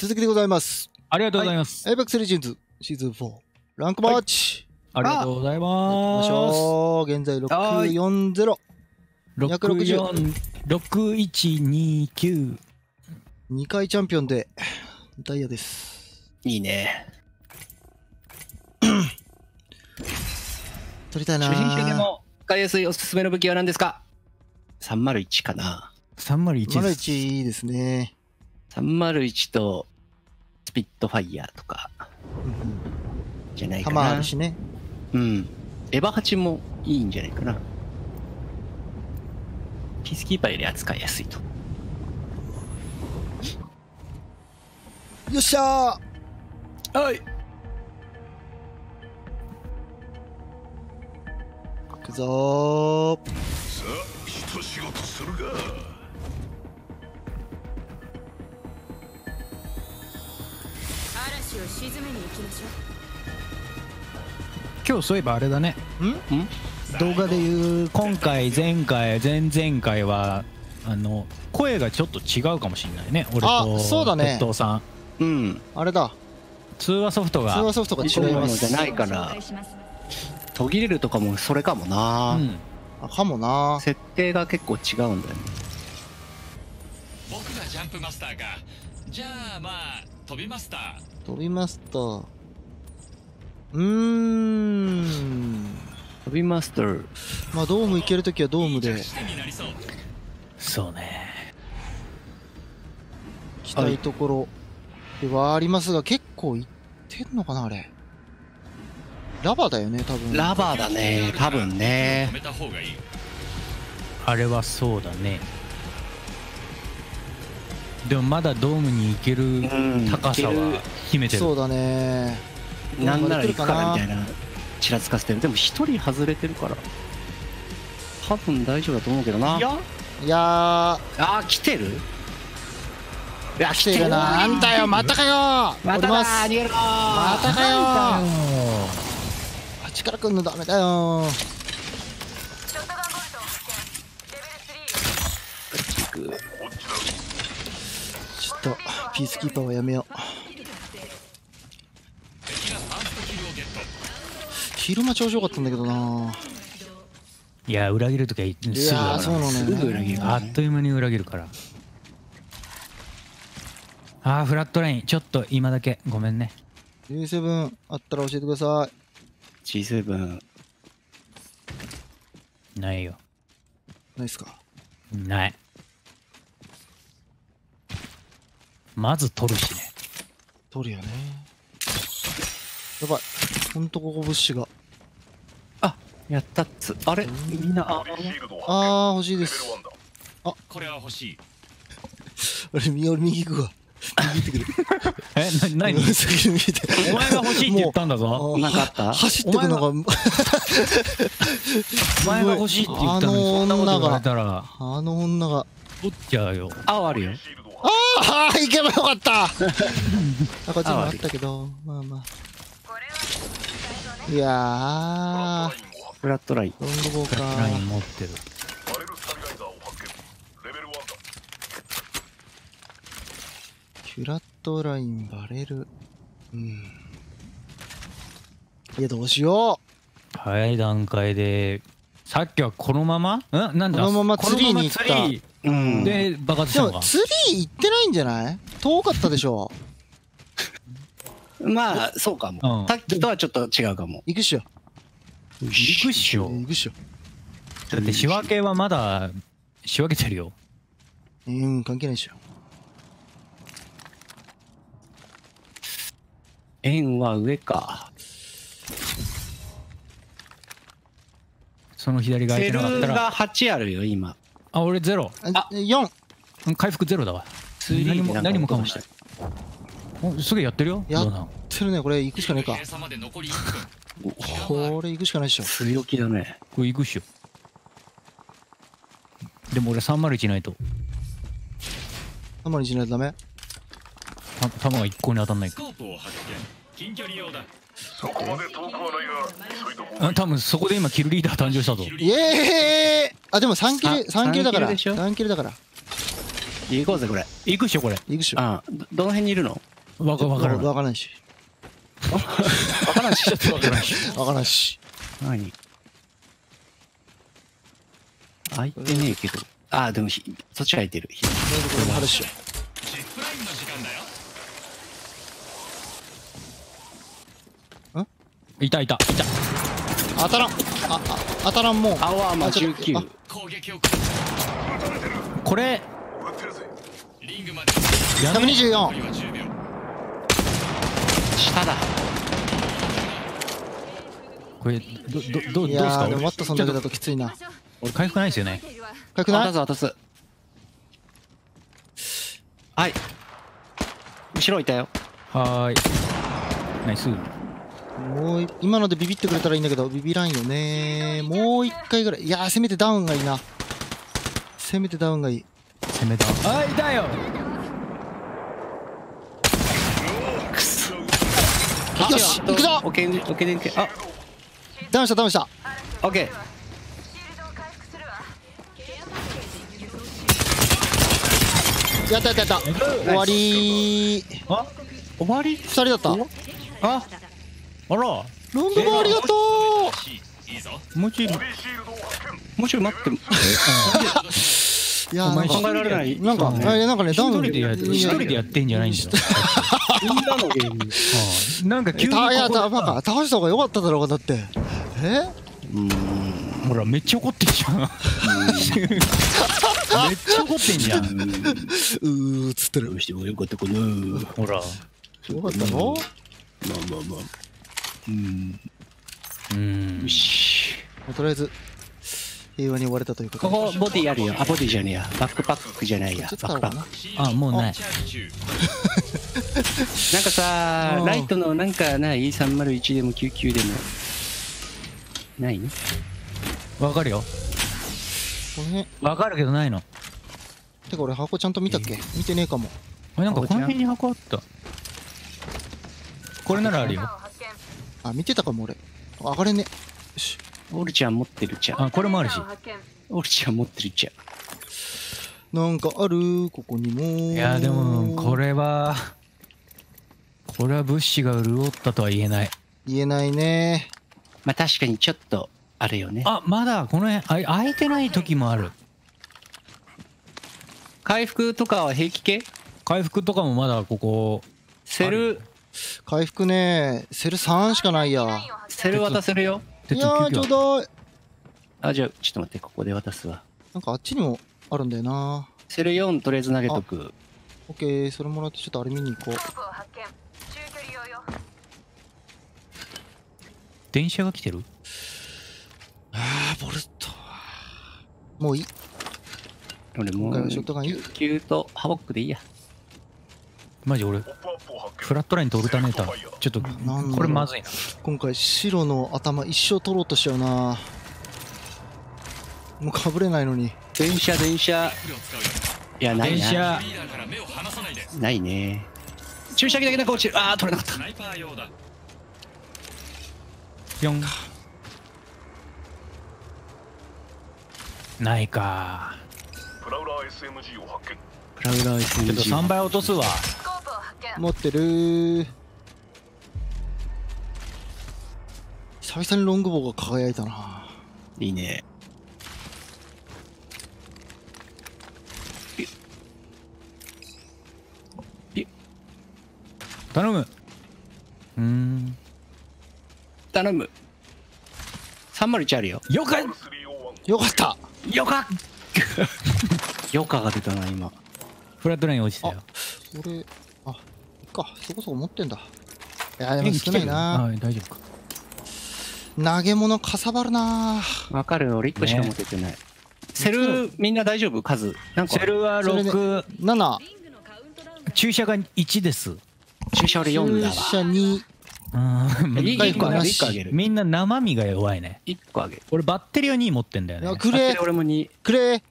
続きでございます。ありがとうございます。エイペックスレジェンズシーズン4ランクマッチ。ありがとうございます。現在640。260。6129。2回チャンピオンでダイヤです。いいね。取りたいな。初心者でも使いやすいおすすめの武器は何ですか？301かな。301です。301いいですね。301とスピットファイヤーとかじゃないかな。弾あるしね。うん。エヴァ8もいいんじゃないかな。ピースキーパーより扱いやすいと。よっしゃー。はい。行くぞー。さあ、一仕事するか。今日そういえばあれだね。動画で言う今回前回前々回は声がちょっと違うかもしれないね。俺と鉄道さん。うん。あれだ。通話ソフトが違いますじゃないから。途切れるとかもそれかもな。かもな。設定が結構違うんだよね。僕がジャンプマスターか。じゃあまあ飛びマスターまあドーム行けるときはドームで。そうね、行きたいところではありますが、結構行ってんのかな。あれラバーだよね、多分ラバーだね、多分ね。あれはそうだね。でもまだドームに行ける高さは秘めてる。そうだね。なんなら行くからみたいなちらつかせてる。でも一人外れてるから多分大丈夫だと思うけどな。いやあ、来てる。いや、来てるな。なんだよ、またかよ。まただ、逃げろ。またかよ。あっちから来るのダメだよ。ピースキーパーはやめよう。昼間超良かったんだけどな。いや、裏切るときはすぐ裏切る。あっという間に裏切るから。ああ、フラットラインちょっと今だけごめんね。 G7 あったら教えてください。 G7 ないよ。ないっすか。ない。まず取るしね。取るよね。やばい、ほんとここ物資が。あ、やったっつ。あれみんな、あー欲しいです。あ、これは欲しい。俺右行くわ。右行ってくる。え、何お前が欲しいって言ったんだぞ。なんかあった。走ってくのがお前が欲しいって言ったのに、そんなこと言われたらあの女が取っちゃうよ。あ、あるよ。ああ、行けばよかった。あ、こっちにもあったけど、まあまあ。いやー、フラットライン。ロングボーカー持ってる。フラットライン、バレル。うん。いや、どうしよう。早い段階で。さっきはこのまま、なんだ、このままツリーに行った。で、爆発したのか。でもツリー行ってないんじゃない？遠かったでしょ。まあそうかも。さっきとはちょっと違うかも。行くっしょ。行くっしょ。だって仕分けはまだ仕分けてるよ。関係ないっしょ。円は上か。その左側空いてなかったら。セルが8あるよ今。あ、俺ゼロ。あ、4。回復ゼロだわ。何もかもして。すげえやってるよ。やってるね。これ行くしかねえか。これ行くしかないっしょ。釣り置きだね。これ行くっしょ。でも俺301ないと。301ないとダメ。弾が一向に当たんない。多分そこで今キルリーダー誕生したぞ。イエーイ。あ、でも3キルだから。行こうぜこれ。行くっしょこれ。行くっしょ。ああ、どの辺にいるの？わからん。わからんし。わからんし。ちょっとわからんし。わからんし。何？開いてねえけど。ああ、でもそっち開いてる。あるっしょ。いた。当たらんもん。アワーマ19。これ124下だ。これどうですか？でもマットさんだけだときついな。俺回復ないですよね。回復ない。渡す。はい、後ろいたよ。はーい、ナイス。もう今のでビビってくれたらいいんだけど、ビビらんよね。もう一回ぐらい。いやー、せめてダウンがいいな。せめてダウンがいい。あー、いたよ。くそ。よし、行くぞ。オッケー。あ、ダウンした。オッケー。やった。終わりー。あ、終わり？2人だった。あ、あら。ロングもありがとう。もうちょい待って。いや、考えられない。なんかね、ダウン一人でやってんじゃないんだよ。みんなのゲーム。なんか急に。いや、倒した方が良かっただろうが、だって。ほら、めっちゃ怒ってんじゃん。つったらどうしてもよかったかな。ほら、よかったの。まあ。よし。とりあえず平和に終われたというか。ここボディあるよ。あ、ボディじゃねえや。バックパックじゃないや。あ、もうない。なんかさ、ライトのなんかない301でも99でもないね。わかるよ。わかるけどないの。てか俺箱ちゃんと見たっけ？見てねえかも。あれ、なんかこの辺に箱あった。これならあるよ。あ、見てたかも俺。上がれね。オルちゃん持ってるちゃん。あ、これもあるし。オルちゃん持ってるちゃん。なんかある、ここにも。いやでもこれは物資が潤ったとは言えない。言えないね。まあ確かにちょっと。あれよね。あ、まだこの辺空いてない時もある。回復とかは平気系？回復とかもまだここ。セル回復ね、セル3しかないや。セル渡せるよ。いやー、ちょうど。あ、じゃあちょっと待って、ここで渡すわ。なんかあっちにもあるんだよな。セル4とりあえず投げとく。オッケー、それもらってちょっとあれ見に行こう。電車が来てる？ああ、ボルトもういい。俺もうショットガンいい。9とハボックでいいや。マジ俺フラットラインとオルタネーターちょっとこれまずいな。今回白の頭一生取ろうとしちゃうな。もうかぶれないのに。電車いや、ないな。電車ないね。注射器だけなんか落ちる。ああ、取れなかった。4かないか。プラウラー SMG ちょっと3倍落とすわ。持ってるー。久々にロングボウが輝いたな。いいね。頼む。頼む。301あるよ。よかったよかが出たな、今。フラットライン落ちたよ。俺、あ、いいか、そこそこ持ってんだ。いや、でも少ないな。はい、大丈夫か。投げ物かさばるな。わかる、俺1個しか持ててない。セル、みんな大丈夫数。セルは6、7。注射が1です。注射俺4だわ。注射2。みんな生身が弱いね。1個あげる。俺バッテリーは2持ってんだよね。くれ俺も2くれ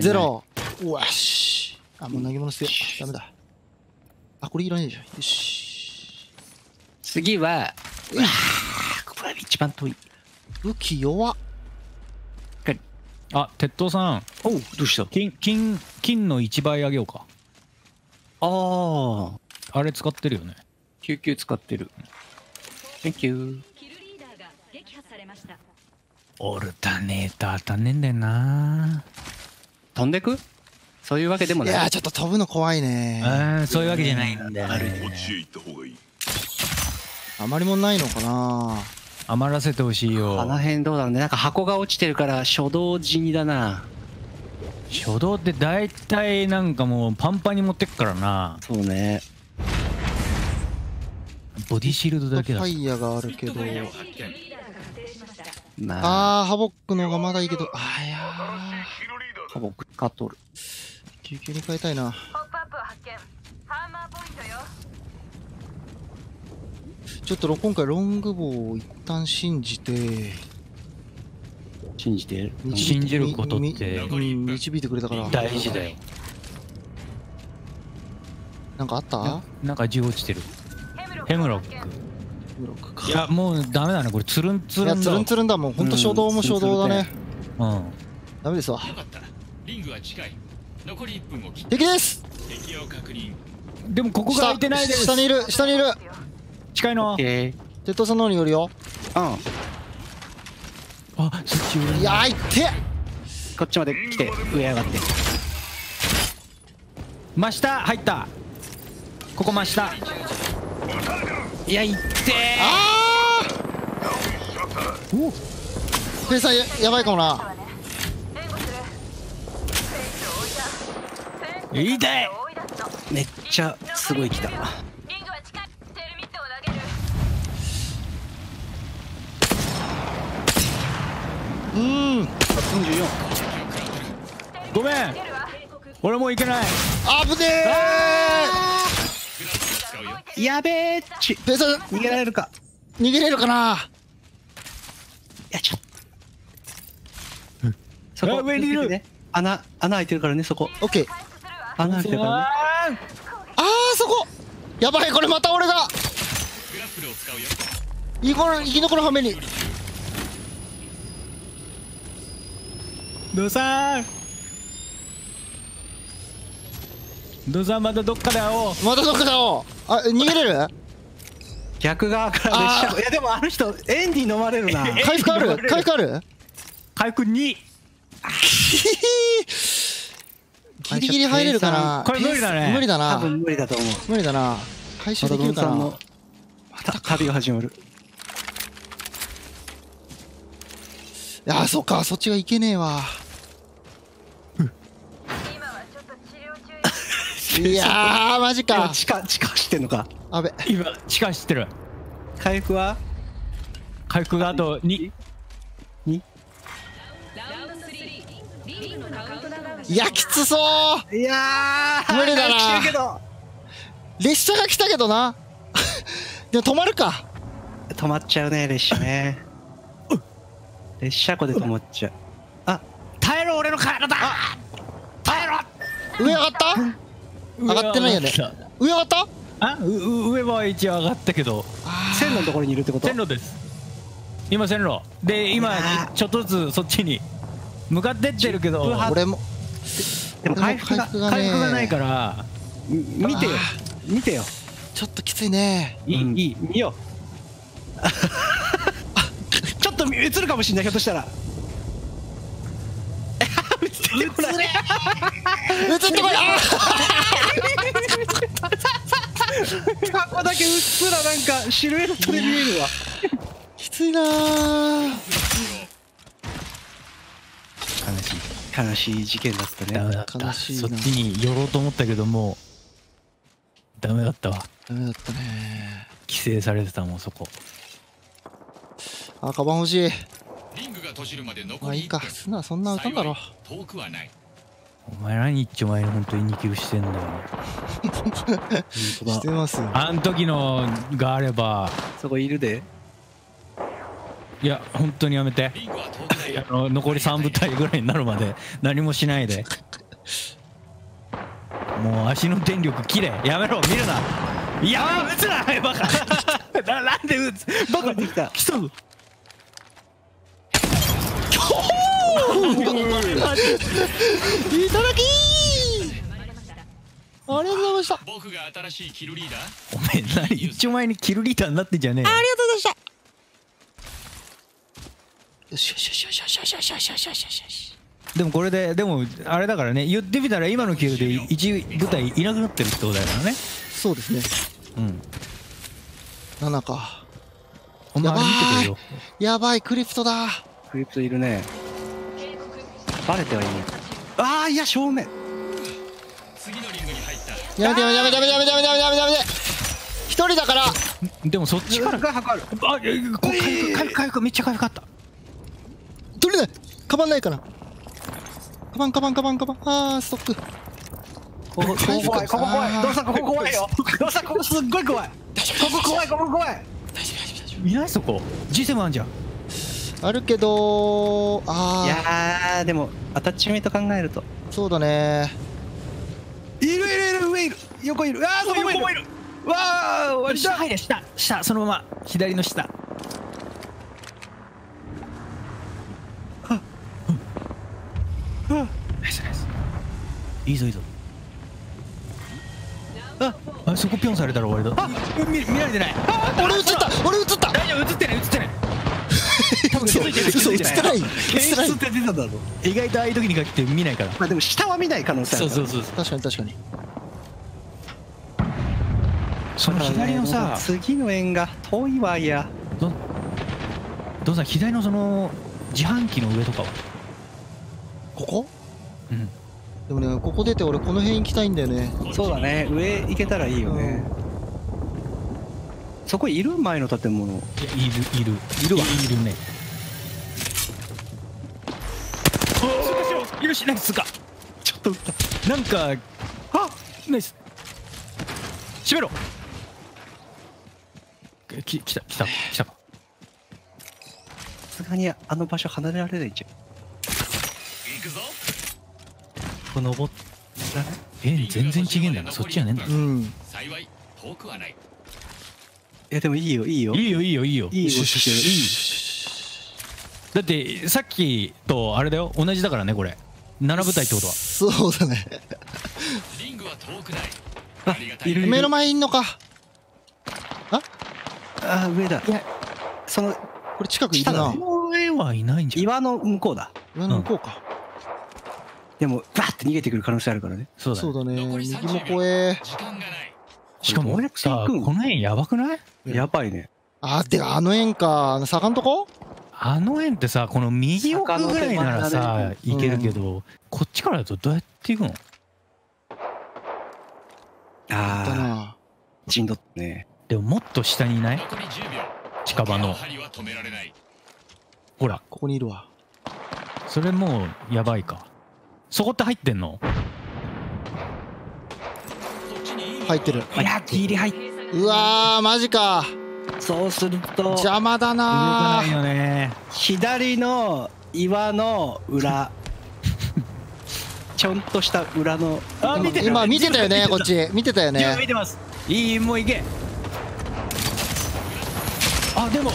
ゼロ。うわし、あ、もう投げ物してダメだ。あ、これいらないじゃん。よし、次はうわ、ここが一番遠い。武器弱っ。あ、鉄塔さん。おう、どうした？金の1倍あげようか。ああ。あれ使ってるよね。救急使ってる。Thank you。オルタネーター足んねえんだよな。飛んでく？そういうわけでもない。いやー、ちょっと飛ぶの怖いね。うん、そういうわけじゃないんだよね。余りもんないのかな。余らせてほしいよ。あの辺どうだろうね。なんか箱が落ちてるから初動地味だな。初動って大体なんかもうパンパンに持ってくからな。そうね。ボディシールドだけだ。ファイヤーがあるけど。ああ、ハボックの方がまだいいけど。ああ、いやー。ハボックカットル。救急に変えたいな。ちょっと今回ロングボウを一旦信じて信じることって導いてくれたから大事だよ。なんかあった？なんか銃落ちてる。ヘムロックか。いやもうダメだねこれ。つるんつるんだ。つるんつるんだもうほんと初動だね。うん、ダメですわ。リングは近い。残り1分を切って敵です。敵を確認。でもここが空いてないです。下にいる近いの。鉄塔さんの方に寄るよ。うん。あ、そっち寄る。いやー、いってこっちまで来て上上がって。真下入った。ここ真下。いや、いってー。あー、おっペイさん やばいかもな。いいで。めっちゃすごい来た。44。ごめん、俺もういけない。危ねえ。やべえっち。ペーサー逃げられるかな。いや、ちょっと上にいる。穴開いてるからね。そこオッケー。穴開いてるからね。ああ、そこやばい。これまた俺が生き残るはめに。ドウさんまだどっかだよ。あ、逃げれる。逆側からでしょ。いやでもあの人エンディ飲まれるな。回復ある。回復2。ギリギリ入れるかな。これ無理だね。多分無理だと思う。回収できるかな。また旅が始まる。あ、そっか、そっちがいけねえわ。いやー、マジか。地下してんのか。あべ、今地下してる。回復があと2。いや、きつそう。いやー、無理だな。列車が来たけどな。でも止まるか。止まっちゃうね、列車ね。列車庫で止まっちゃう。あ、耐えろ俺の体。耐えろ。上上がった？上がってないよね。上上がった？あ、上は一応上がったけど。線路のところにいるってこと？線路です。今線路。で今ちょっとずつそっちに向かってってるけど。俺も。でも回復がないから。見てよ。ちょっときついね。いい見よう。映るかもしれない。ひょっとしたら映ってこない。顔だけうっすらなんかシルエットで見えるわ。きついな。悲しい事件だったね。ダメだった。そっちに寄ろうと思ったけどもうダメだったわ。ダメだったね。規制されてたもんそこ。あ、カバン欲しい。まあいいか、すな、そんな歌だろ。お前何言っちゃお前本当に2キルしてんだよ。してますよ。あん時のがあれば。そこいるで。いや本当にやめて。残り3部隊ぐらいになるまで何もしないで。もう足の電力切れ。やめろ、見るな。いや撃つなバカ。なんで撃つ。バカできた。来たぞ。いただきー、ありがとうございました。僕が新しいキルリーダー。お前何一応前にキルリーダーになってんじゃねえよ。ありがとうございました。よしよしよしよしよしよしよしよしよしよし。でもこれででもあれだからね、言ってみたら今のキルで1部隊いなくなってるってことだからね。そうですね。うん、7か。お前あれ見てくれよ。やばい、クリプトだ。クリプトいるね。バレてはいない。ああ、いや正面。次のリングに入った。やめてやめてやめてやめてやめてやめてやめて。一人だから。でもそっちからが測る。あっ、回復めっちゃ回復あった。取れない、カバンないから。カバン。ああ、ストック。ここ怖い、ここ怖い。どうした、ここ怖いよ。どうした、ここすっごい怖い。ここ怖い、ここ怖い。いない、そこ G7 あんじゃん。あるけど、ああ、いやでもアタッチメント考えるとそうだね。いる、上いる、横いる、ああそこもいる。わあ、終わりだ。下入れ、下そのまま左の下。あっ、ナイスナイス、いいぞいいぞ。あ、そこピョンされたら終わりだ。あ、見られてない。あ、俺映った、俺映った。大丈夫、映ってない映ってない。意外とああいう時に限って見ないから。まあでも下は見ない可能性ある。そう確かに。その左のさ、次の円が遠いわ。いやどうさ、左のその自販機の上とかはここ。うん、でもね、ここ出て俺この辺行きたいんだよね。そうだね、上行けたらいいよね。そこいる、前の建物。いるね。いるし、ナイスか。ちょっと撃った。なんか、あ、ナイス。閉めろ。来た。さすがにあの場所離れられないじゃん。行くぞ。ここ登った。全然違えんだな、そっちやねんだ。うん。幸い遠くはない。いやでもいいよ。だってさっきとあれだよ、同じだからね、これ7部隊ってことは。そうだね。リングは遠くない。あ、いる、目の前いんのか。ああ、上だ。いや、そのこれ近くいたな。上はいないんじゃん。岩の向こうだ。岩の向こうか。でもバッて逃げてくる可能性あるからね。そうだね。右も怖え。しかも俺さ、この辺やばくない？やばいね。あ、てかあの辺か、坂のとこ？あの辺ってさ、この右奥ぐらいならさ、行けるけど、こっちからだとどうやって行くの？ああ、陣取ってね。でももっと下にいない？近場の。ほら、ここにいるわ。それもうやばいか。そこって入ってんの？入ってる。いや、ギリ入って。うわー、マジか。そうすると邪魔だな。動かないよね。左の岩の裏、ちょんとした裏の。あ、見てる。今見てたよね、こっち見てたよね。今見てます。いい、もういけ。あ、でも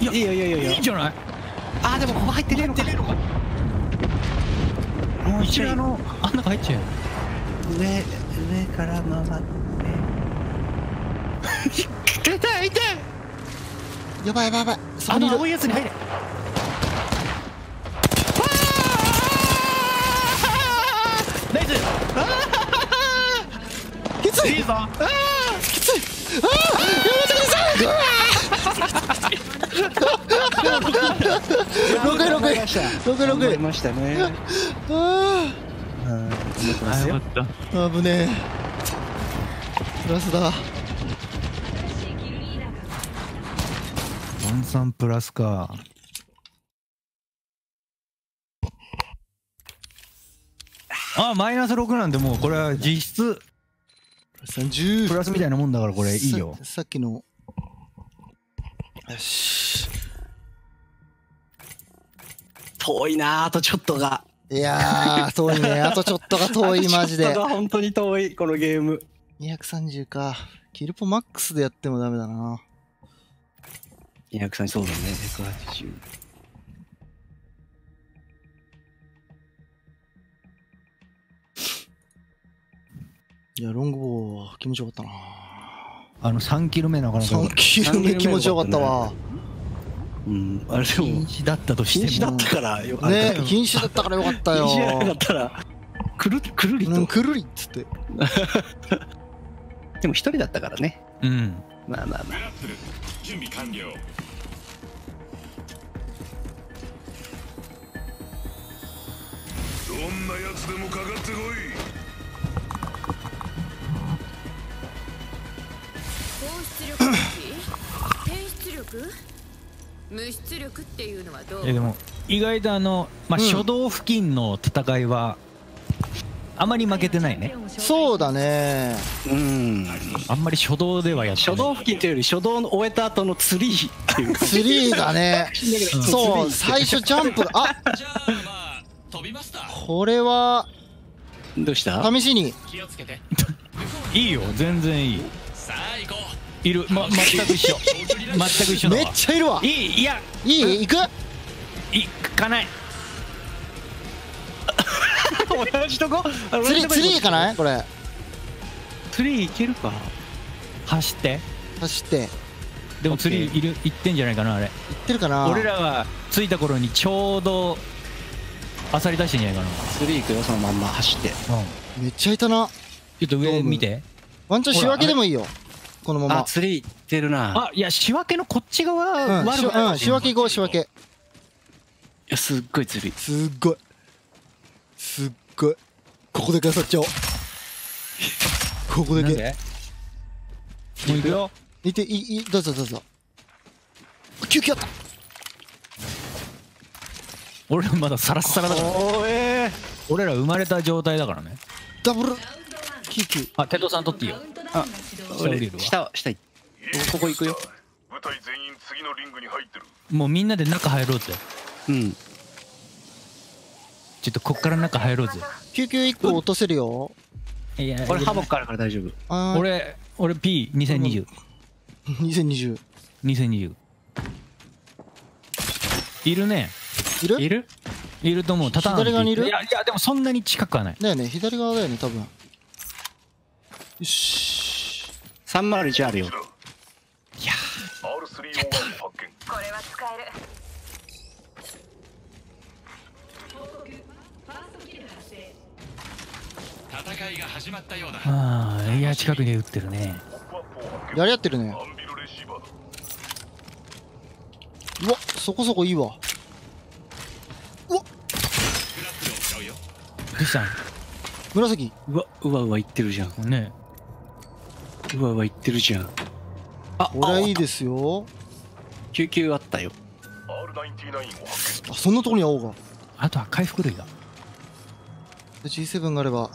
いやいやいやいやいや、いいんじゃない。あ、でもここ入ってねえのか。もう一応あん中入っちゃう。上から回って痛い。やばい。あの青いやつに入れ。ナイス。きつい。いいぞ。きつい。6位。ましたね。あぶねえ。プラスだ。3プラスか。あ、マイナス6なんで、もうこれは実質30プラスみたいなもんだから、これいいよ。さっきのよし。遠いな、あとちょっとが。いやー、遠いね。あとちょっとが遠い。マジで本当に遠い、このゲーム。230か。キルポマックスでやってもダメだな。230、そうだね、180。いやロングボー気持ちよかったな。あの3キロ目なかなか3キロ目気持ちよかったわ。うん、あれでも禁止だったとしても禁止だったからよかったね。禁止だったからよかったよ。禁止じゃなかったらくるりとくるりっつってでも一人だったからね。うん、まあまあまあ準備完了。どんなやつでもかかってこい。放出力、転出力、無出力っていうのはどう？でも意外とあの、まあ、初動付近の戦いはあまり負けてないね。そうだね。うん、あんまり初動ではやってない。初動付近というより初動を終えた後のツリーっていう感じ。ツリーだね。そう、最初ジャンプあこれはどうした？試しにいいよ、全然いい。さあ行こう。いる、ま、全く一緒全く一緒だわ。めっちゃいるわ。いい、いやいい、行く行かない同じとこ釣り行かない。これ釣り行けるか。走って走って。でも釣りいる、行ってんじゃないかな。あれ行ってるかな。俺らが着いた頃にちょうどあさり出してんじゃないかな。釣り行くよ、そのまんま走って。うん、めっちゃいたな。ちょっと上見て。ワンチャン仕分けでもいいよ。このままあ釣り行ってるなあ。いや仕分けのこっち側悪くない。仕分け行こう、仕分け。いやすっごい釣り、すっごいすっごい。ここだけ漁っちゃおうここだけ。もう行くよ。行っていどうぞどうぞ。救急あった。俺らまだサラッサラだから。俺ら生まれた状態だからね。ダブル救急。あ、テトさん取っていいよ。あ、下い。ここ行くよ。部隊全員次のリングに入ってる。もうみんなで中入ろうぜ。うん。ちょっとこっから中入ろうぜ。救急1個落とせるよ。いや、俺ハボックあるから大丈夫。俺 P2020。2020。2020。いるね。いると思う。左側にいる？いやいや、でもそんなに近くはない。だよね、左側だよね、多分。よし、301あるよ。いやー、やった。ああ、いや近くに打ってるね。やり合ってるね。うわ、そこそこいいわ。うわっ、どうしたん？紫。うわいってるじゃんね。うわいってるじゃん。あ、これはいいですよ。救急あったよ。あ、そんなとこに青が。あとは回復類だ。G7 があれば。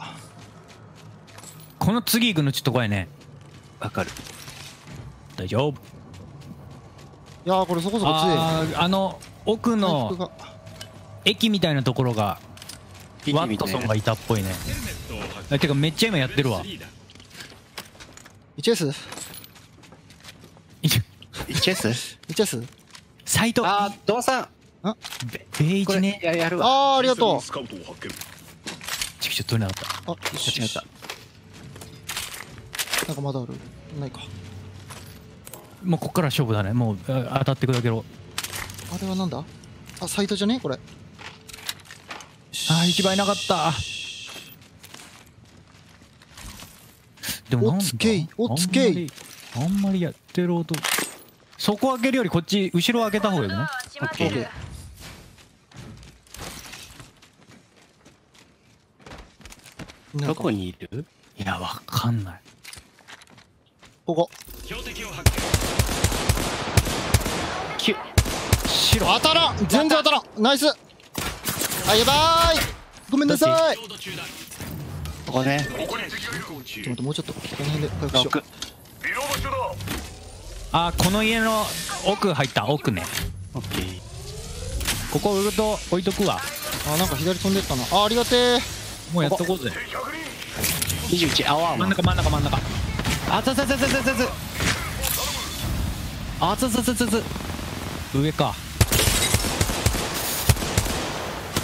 この次行くのちょっと怖いね。わかる。大丈夫。いやー、これそこそこ強い。あの奥の駅みたいなところがワットソンがいたっぽいね。てかめっちゃ今やってるわ。1S サイト。あー、ドアさんベイジね。やるわ。あー、ありがとう。チクチク取れなかった。あ、違った。なんかまだある？ないか。もうこっから勝負だね。もう当たってくだけろ。あれはなんだ？あ、サイトじゃね？これ。ああ、行き場いなかった。でもなんだ、おつけい。あんまりやってる音。そこ開けるよりこっち後ろ開けた方がいいね。オッケー。どこにいる？いや、わかんない。ここ。白。当たらん。全然当たらん。ナイス。あ、やばーい、ごめんなさい。ここね。ちょっと待って、もうちょっとこの辺で回復しよう。あ、この家の奥入った。奥ね。オッケー。ここウルト置いとくわ。あ、なんか左飛んでったな。あ、ありがてえ。もうやっとこうぜ。21、青。真ん中。あつ。上か。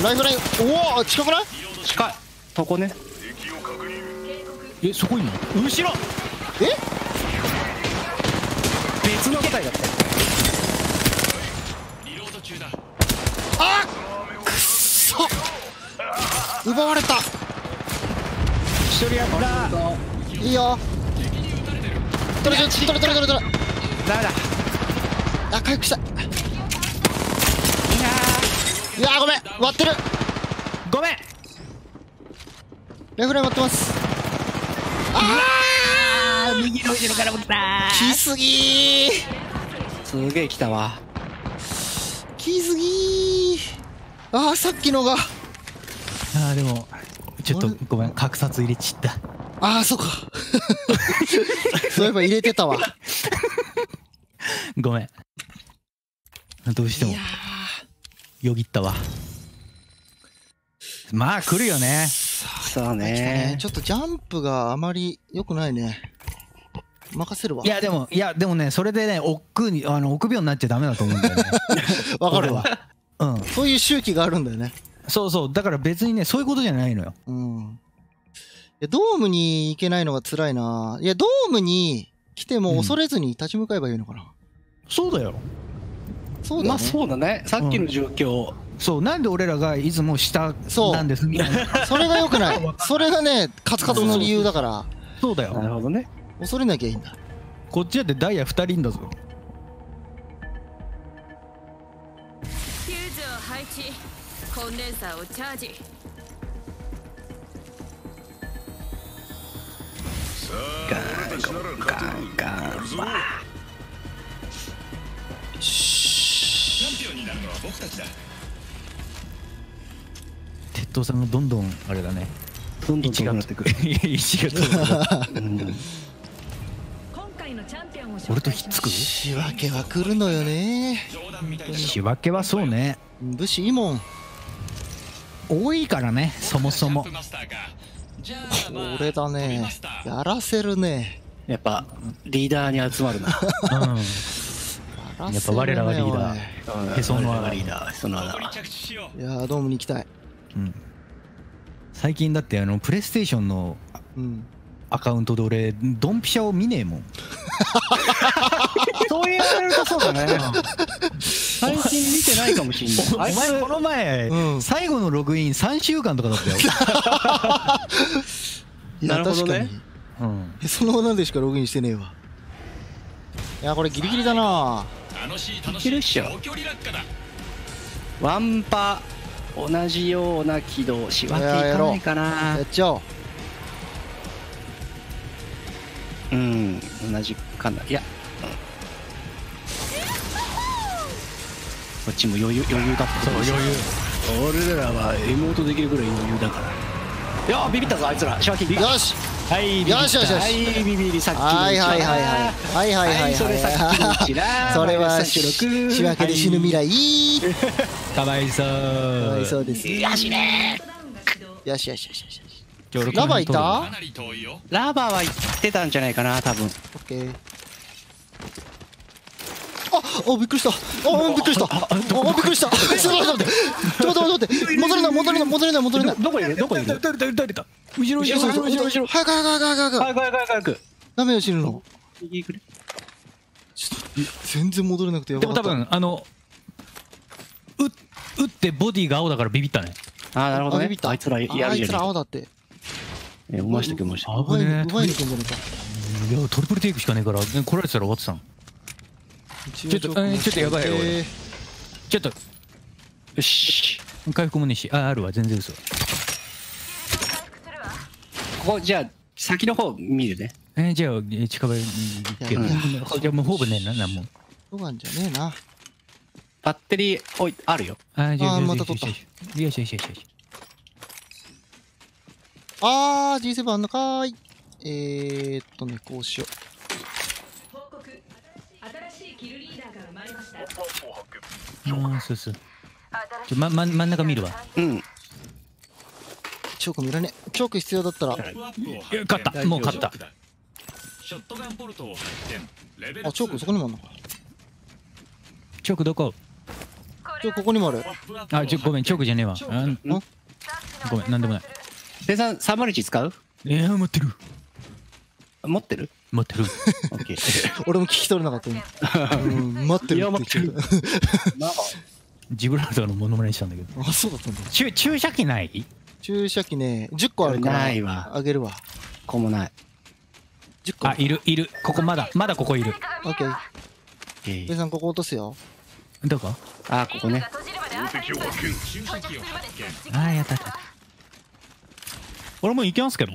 ライフライン。おお、近くない？近いとこね。え、そこいんの？後ろ。え？別の部隊だった。リロード中だ。あっ、くっそ。奪われた。一人やった。いいよ。取れ取れ取れ取れ取れ取れ。ダメだ。あ、回復した。いやー、ごめん、割ってる。ごめん。レフレ割ってます。ああ、右の後ろからも来たー。来すぎー。すげえ来たわ。来すぎー。ああ、さっきのが。ああ、でも、ちょっとごめん、格殺入れちった。ああ、そうか。そういえば入れてたわ。ごめん。どうしても。よぎったわ。まあ来るよね。そうね。ちょっとジャンプがあまり良くないね。任せるわ。いやでもね、それでね、臆病になっちゃダメだと思うんだよね。わかるわ。うん。そういう周期があるんだよね。そうそう。だから別にね、そういうことじゃないのよ。うん。ドームに行けないのが辛いな。いや、ドームに来ても恐れずに立ち向かえばいいのかな。うん、そうだよ。そうだね、まあそうだね、さっきの状況、うん、そう、なんで俺らがいつも下なんですみたいな、それがよくない、それがね、カツカツの理由だから、そうだよ、なるほどね、恐れなきゃいいんだ、こっちだってダイヤ2人いんだぞ、フューズを配置、コンデンサーをチャージ、ガンガン。鉄塔さんがどんどんあれだね、どんどん違ってくる。俺とひっつく仕分けは来るのよね。仕分けはそうね、武士いいもん多いからね。そもそも俺だね、やらせるね。やっぱリーダーに集まるな。うん、やっぱ我らがリーダー、へその穴がリーダー、へその穴。いやー、ドームに行きたい。うん、最近だってプレイステーションのアカウントで俺ドンピシャを見ねえもん。そう言われるとそうだね。最近見てないかもしれない。お前この前、うん、最後のログイン3週間とかだったよ。なるほどね。うん、へその穴でしかログインしてねえわ。いや、これギリギリだな。いけるっしょ。ワンパ同じような軌道、仕分けいかないかな。やっちゃおう。うん、同じかな。いや、うん、こっちも余裕だった。そう、余裕。俺らは妹できるぐらい余裕だから。いや、ビビったぞあいつら。仕分けビビった。よし、はい、よしよしよし。はい、ビビり、さっきのうちな。はいはいはいはい。はいはいはい。それさっきのうちな。それは、仕分けで死ぬ未来。かわいそう。かわいそうです。よしね。よしよしよしよし。ラバいた？ラバは行ってたんじゃないかな、多分。オッケー。あ、びっくりした。あ、びっくりした。びっくりした。ちょっと待って待って待って待って。戻れない戻れない戻れない戻れない。どこいる？どこいる？誰だ？後ろ。早く。ダメよ、死ぬの。右行くね。ちょっと全然戻れなくてやばかった。でも多分打ってボディが青だからビビったね。ああ、なるほどね。あいつらやるじゃん。あいつら青だって。思いましたけども。危ねえ。うまいのかもね。いや、トリプルテイクしかねえから来られてたら終わってたの。ちょっとやばいよ俺。ちょっと、よし、回復もねえし。あ、あるわ、全然嘘。ここ、じゃあ先の方見るね。じゃあ近場に行ける。じゃあもうほぼねえな、何もそうなんじゃねえな。バッテリーおいあるよ。あ、じゃあまた取った。よし。あー、 G7 あんのかーい。ね、こうしよう。そう。真ん中見るわ。うん。チョーク見らね。チョーク必要だったら。勝った。もう勝った。あ、チョークそこにもあるのか。チョークどこ？チョークここにもある。あ、ごめん、チョークじゃねえわ。ごめん、なんでもない。でさ、301使う？持ってる。持ってる？持ってる。俺も聞き取れなかった。待ってるって言ってた。ジブラルタルのモノマネしたんだけど。あ、そうだったんだ。注射器ない？注射器ね、10個あるから。ないわ。あげるわ。ここもない。10個。あ、いる、いる。ここまだここいる。オッケー。皆さん、ここ落とすよ。どこ？あ、ここね。あ、やったやった。俺も行けますけど。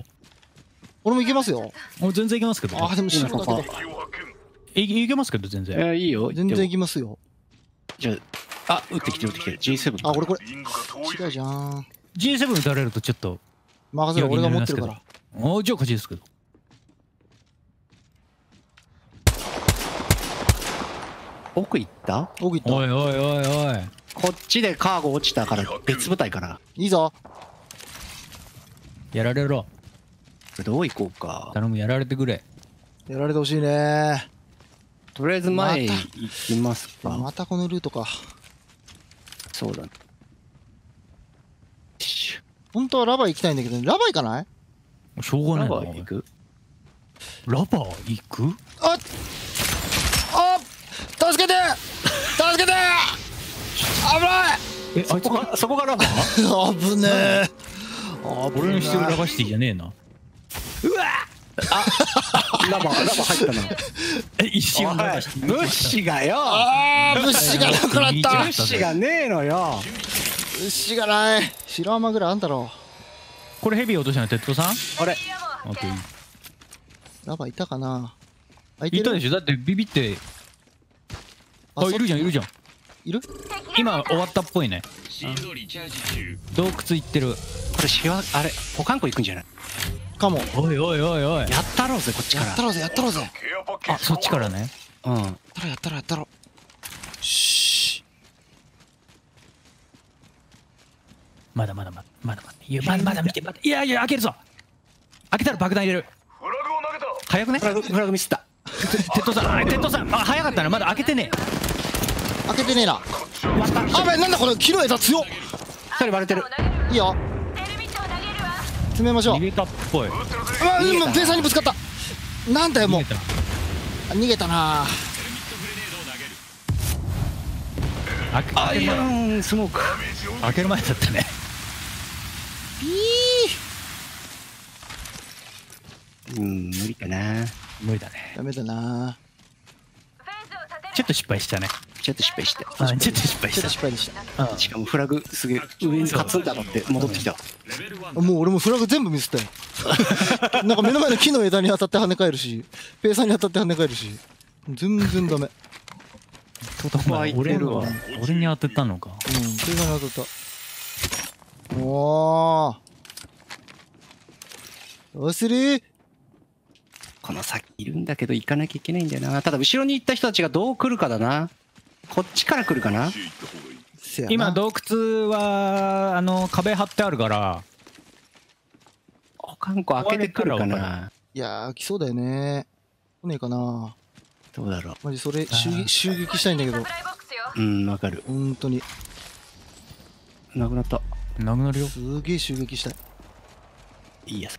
俺も行けますよ。もう全然行けますけど。あ、でも白だけで。行けますけど全然。いいよ。全然行きますよ。じゃあ、あ、撃ってきて撃ってきて。G7。あ、俺これ。違うじゃん。G7 撃たれるとちょっと。任せろ、俺が持ってるから。お、じゃあこっちですけど。奥行った？奥行った。おいおいおいおい。こっちでカーゴ落ちたから別部隊から。いいぞ。やられろ。どう行こうか。頼む、やられてくれ。やられてほしいね。とりあえず前行きますか。またこのルートか。そうだね。本当はラバー行きたいんだけど、ラバー行かない？しょうがないな。ラバー行く？ラバー行く？あっ！あっ！助けて！助けて！危ない！え、あいつが、そこがラバー？危ねえ。俺の必要ラバしていいじゃねえな。うわあ、ラバ入ったな。一瞬だ。物資がよ。ああ、物資がなくなった。物資がねえのよ。物資がない。白浜ぐらいあんだろう。これヘビー落としたの、鉄道さん？あれ。オッケー。ラバいたかな。いたでしょ。だってビビって。あ、いるじゃんいるじゃん。いる？今終わったっぽいね。洞窟行ってる。これしわあれ保管庫行くんじゃない？かも。おいおいおいおい。やったろうぜこっちから。やったろうぜやったろうぜ。あ、そっちからね。うん。やったろやったろやったろ。し。まだ。いやまだ見てまだ。いやいや開けるぞ。開けたら爆弾入れる。フラグを投げた。早くね。フラグミスった。鉄塔さん。あ、早かったな。まだ開けてね。開けてねえな。あべ、なんだこれ木の枝強っ。二人割れてる。いいよ。詰めましょう。逃げたっぽい。あ、今ペンサーにぶつかった。なんだよもう。逃げたな。あ、いや、スモーク。開ける前だったね。無理かな。無理だね。ダメだな。ちょっと失敗したね。ちょっと失敗した。しかもフラグすげえ上にカツンだろって戻ってきた。もう俺もフラグ全部ミスったよ。なんか目の前の木の枝に当たって跳ね返るし、ペーサーに当たって跳ね返るし、全然ダメ。俺に当てたのか。うん、ペーサーに当てた。おお。どうする？この先いるんだけど行かなきゃいけないんだよな。ただ後ろに行った人たちがどう来るかだな。こっちから来るかな。今洞窟は壁張ってあるから保管庫開けてくるかな。いやー来そうだよね。来ねえかな。どうだろう。マジそれ襲撃したいんだけど。うん、わかる。本当になくなった。なくなるよ。すげえ襲撃したい。いいやつ。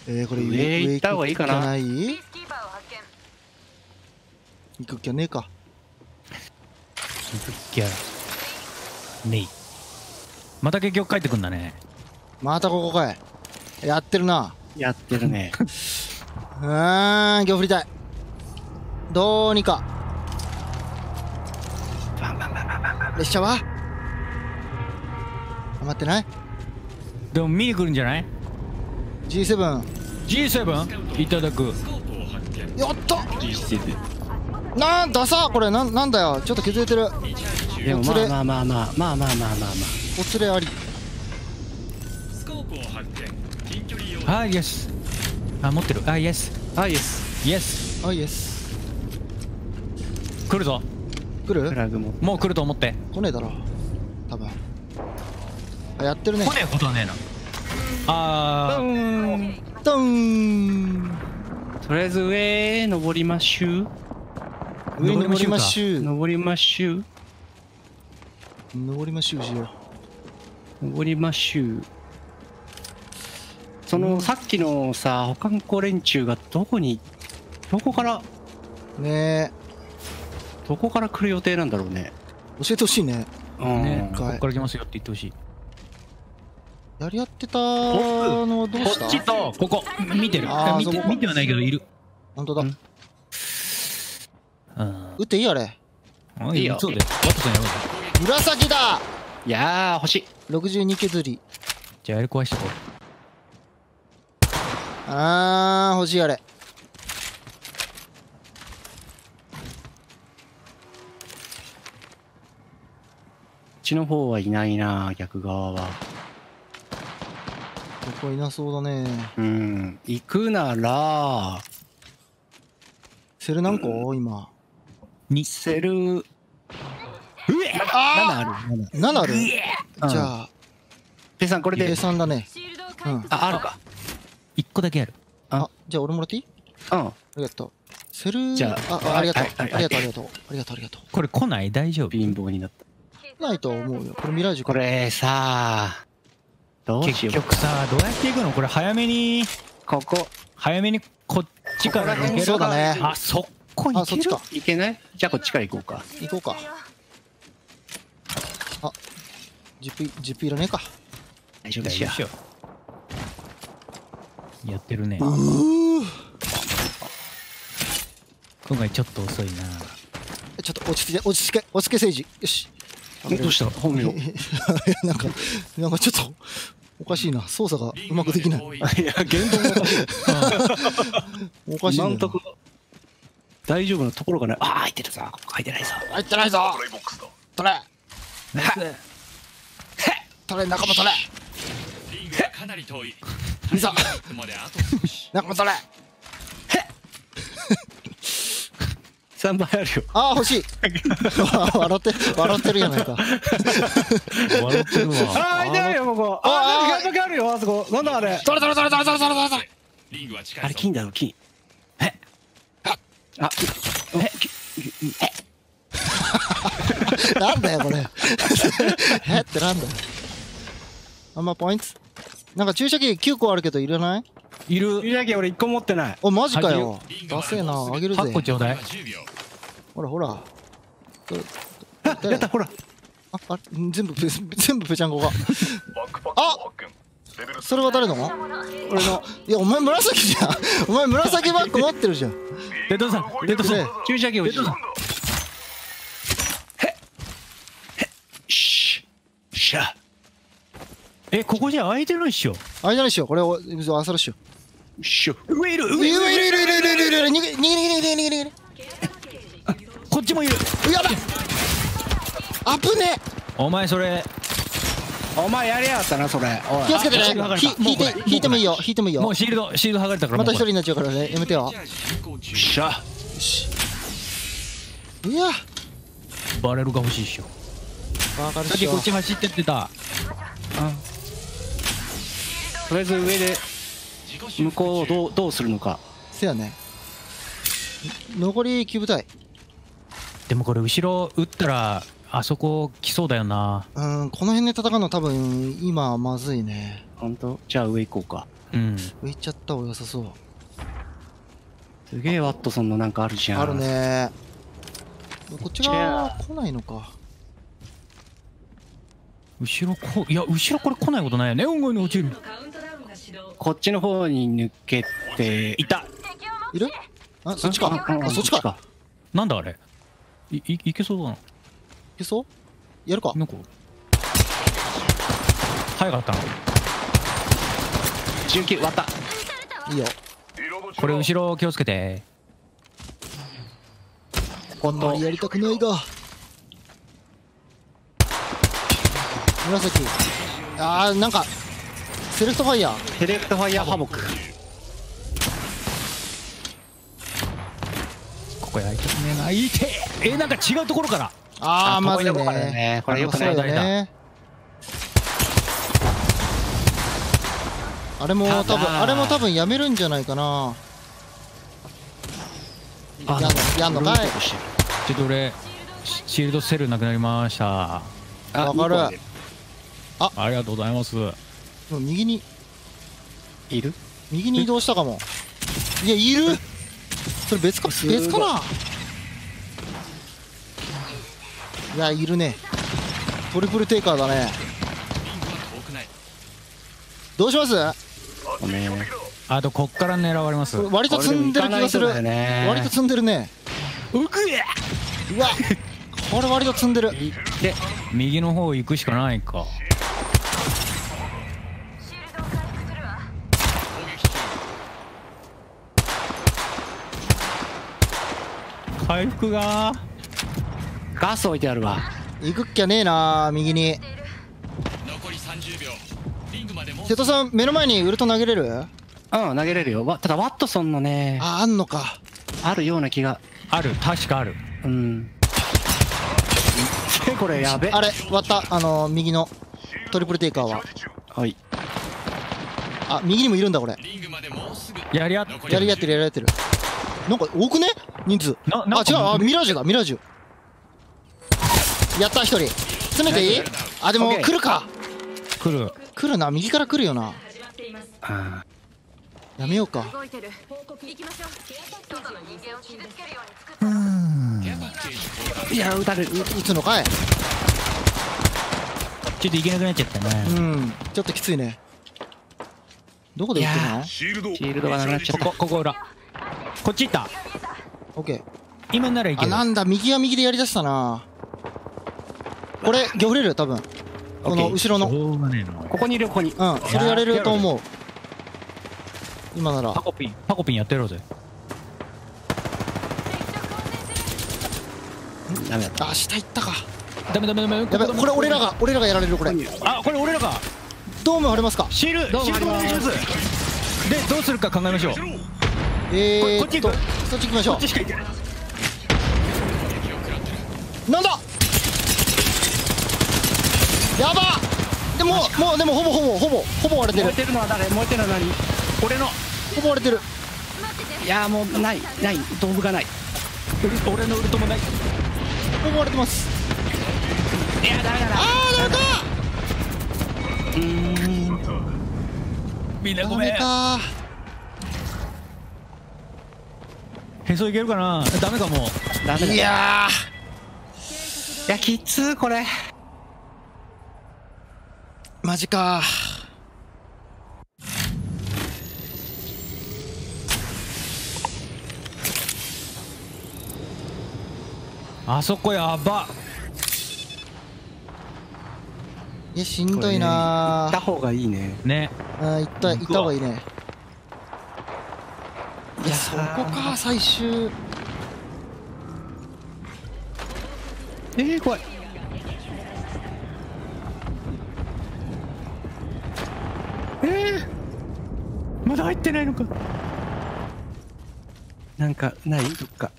これ上行った方がいいかな。行くっきゃねえか。行くっきゃねえ。また結局帰ってくんだね。またここかい。やってるな。やってるね。今日振りたい。どうにか。列車は余ってない？でも見に来るんじゃない？G7 いただく。やった。なんださこれなんだよ。ちょっと削れてる。でもお連れあり。あ、イエス。あ、持ってる。あ、イエス。あ、イエス。イエス。あ、イエス。来るぞ。来る。もう来ると思って。来ねえだろ多分。あ、やってるね。来ねえことはねえな。ドン。とりあえず上登りましゅう。上登りましゅう。登りましゅうしよう。そのさっきのさ保管庫連中がどこからねえどこから来る予定なんだろうね。教えてほしいね。ね、ここから来ますよって言ってほしい。やり合ってたのはどうした？こっちとここ見てる。見てはないけどいる。本当だ。打っていいあれ。いいよ。そうだよ。紫だ。いやー欲しい。62削り。じゃああれ壊してこう。ああ欲しいあれ。こっちの方はいないな、逆側は。ここいなそうだね。うん、行くなら。セル何個、今。2セル。うえ、ああ、7ある。じゃあ。ペイさん、これで。ペイさんだね。うん、あ、あるか。1個だけある。あ、じゃあ、俺もらっていい。うん、ありがとう。セル。じゃあ、ありがとう。これ来ない、大丈夫。貧乏になった。ないと思うよ。これミラージュこれさあどうしよう。結局さあどうやっていくのこれ。早めに早めにこっちから行けるかね。あそこ行ける。行けない。じゃあこっちから行こうか。あ10分いらねえか。大丈夫ですよ。やってるね。今回ちょっと遅いな。ちょっと落ち着け政治。よし。どうした本名なんかちょっとおかしいな。操作がうまくできない。いや言動もおかしいなんとか大丈夫なところがない。ああ入ってるぞ。入ってないぞ。トレ仲間トレかなり遠い仲間トレ3倍あるよ。ああ欲しい。笑ってるやないか。笑ってるわ。ああいないよここ。あああるよあそこ。なんだあれ。取れ。リングは近い。あれ金だろ金。え。あえ。なんだよこれ。えってなんだよ。あんまポイント。なんか注射器9個あるけどいらない？いる。いやけ俺1個持ってない。おマジかよ。ダセえな。あげるぜ。8個ちょうだい。ほら。やったほら。あ全部ぺちゃんこが。あ。それは誰の？俺の。いやお前紫じゃん。お前紫バッグ持ってるじゃん。デッドさん。注射器欲しい。しゃ。えここじゃ開いてないっしょ。これをあさるっしょ。上いる。逃げ。こっちもいる。やばい。あぶね。お前やりやがったなそれ。気をつけてね。引いてもいいよ。もうシールド剥がれたから。また一人になっちゃうからね。やめてよ。しゃ。いや。バレルが欲しいっしょ。さっきこっち走ってってた。とりあえず上で向こうをどうするのか。せやね。残り9部隊。でもこれ後ろ打ったらあそこ来そうだよな。うんこの辺で戦うの多分今まずいね。本当？じゃあ上行こうか。うん。上行っちゃった方が良さそう。すげえワットソンのなんかあるじゃん。あるね。こっち側来ないのか。いや後ろこれ来ないことないよね。音楽に落ちる。こっちの方に抜けていた。いる？あ、そっちか。そっちか。なんだあれ。いけそうだな。いけそう？やるか。なんか。早かったな。19割った。いいよ。これ後ろ気をつけて。こんなやりたくないが。紫。ああなんか。セレクトファイヤーハモック。ここやりたくねえな。いてなんか違うところからあーまずいねこれ。よくないねあれも。多分やめるんじゃないかな。やんのかい。ちょっと俺シールドセルなくなりました。わかる。ありがとうございます。右にいる？右に移動したかも。いや、いる。それ別か、別かな。いや、いるね。トリプルテイカーだね。どうします？あと、こっから狙われます。割と積んでる気がする。割と積んでるね。うくや、うわ、これ割と積んでる。で、右の方行くしかないか。回復がガス置いてあるわ。行くっきゃねえな。右に瀬戸さん、目の前にウルト投げれる？うん、投げれるよ。ただワットソンのね、あんのか、あるような気が。ある、確かある。うん、これやべ、あれ割った。右のトリプルテイカーは、はい、あ、右にもいるんだ。これやり合ってる。なんか多くね、人数。あ、違う、あ、ミラージュだ、ミラージュ。やった、一人詰めていい？あ、でも来るか。来るな、右から来るよな。やめようか。いや、撃つのかい。ちょっといけなくなっちゃったね。うん、ちょっときついね。どこで撃ってるの？シールドがなくなっちゃった。ここ裏、こっち行った。オッケー、今ならいける。あ、なんだ、右は右でやりだしたな。これギョフレる、多分。この後ろのここにいる、ここに。うん、それやれると思う。今ならパコピンやってやろうぜ。ダメだった。あ、下行ったか。ダメ。これ俺らがやられる。これ、あ、これ俺らが。ドーム張れますか？シールドお願いします。で、どうするか考えましょう。そっち行きましょう。こっちしか行けない。なんだ、やばっ。でももう、でもほぼ割れてる。燃えてるのは何？俺の。ほぼ割れてる。いや、もうない、道具がない。俺のウルトもない。ほぼ割れてます。いや、ダメだな。あー、ダメか。みんなごめん。へそいけるかな。ダメか、もうダメだ。いや、きつー、これマジか。あそこやば。いや、しんどいな。行った方がいいね。ね、行った方がいいね。いや、そこか、最終。怖い。まだ入ってないのか。なんかない？どっか。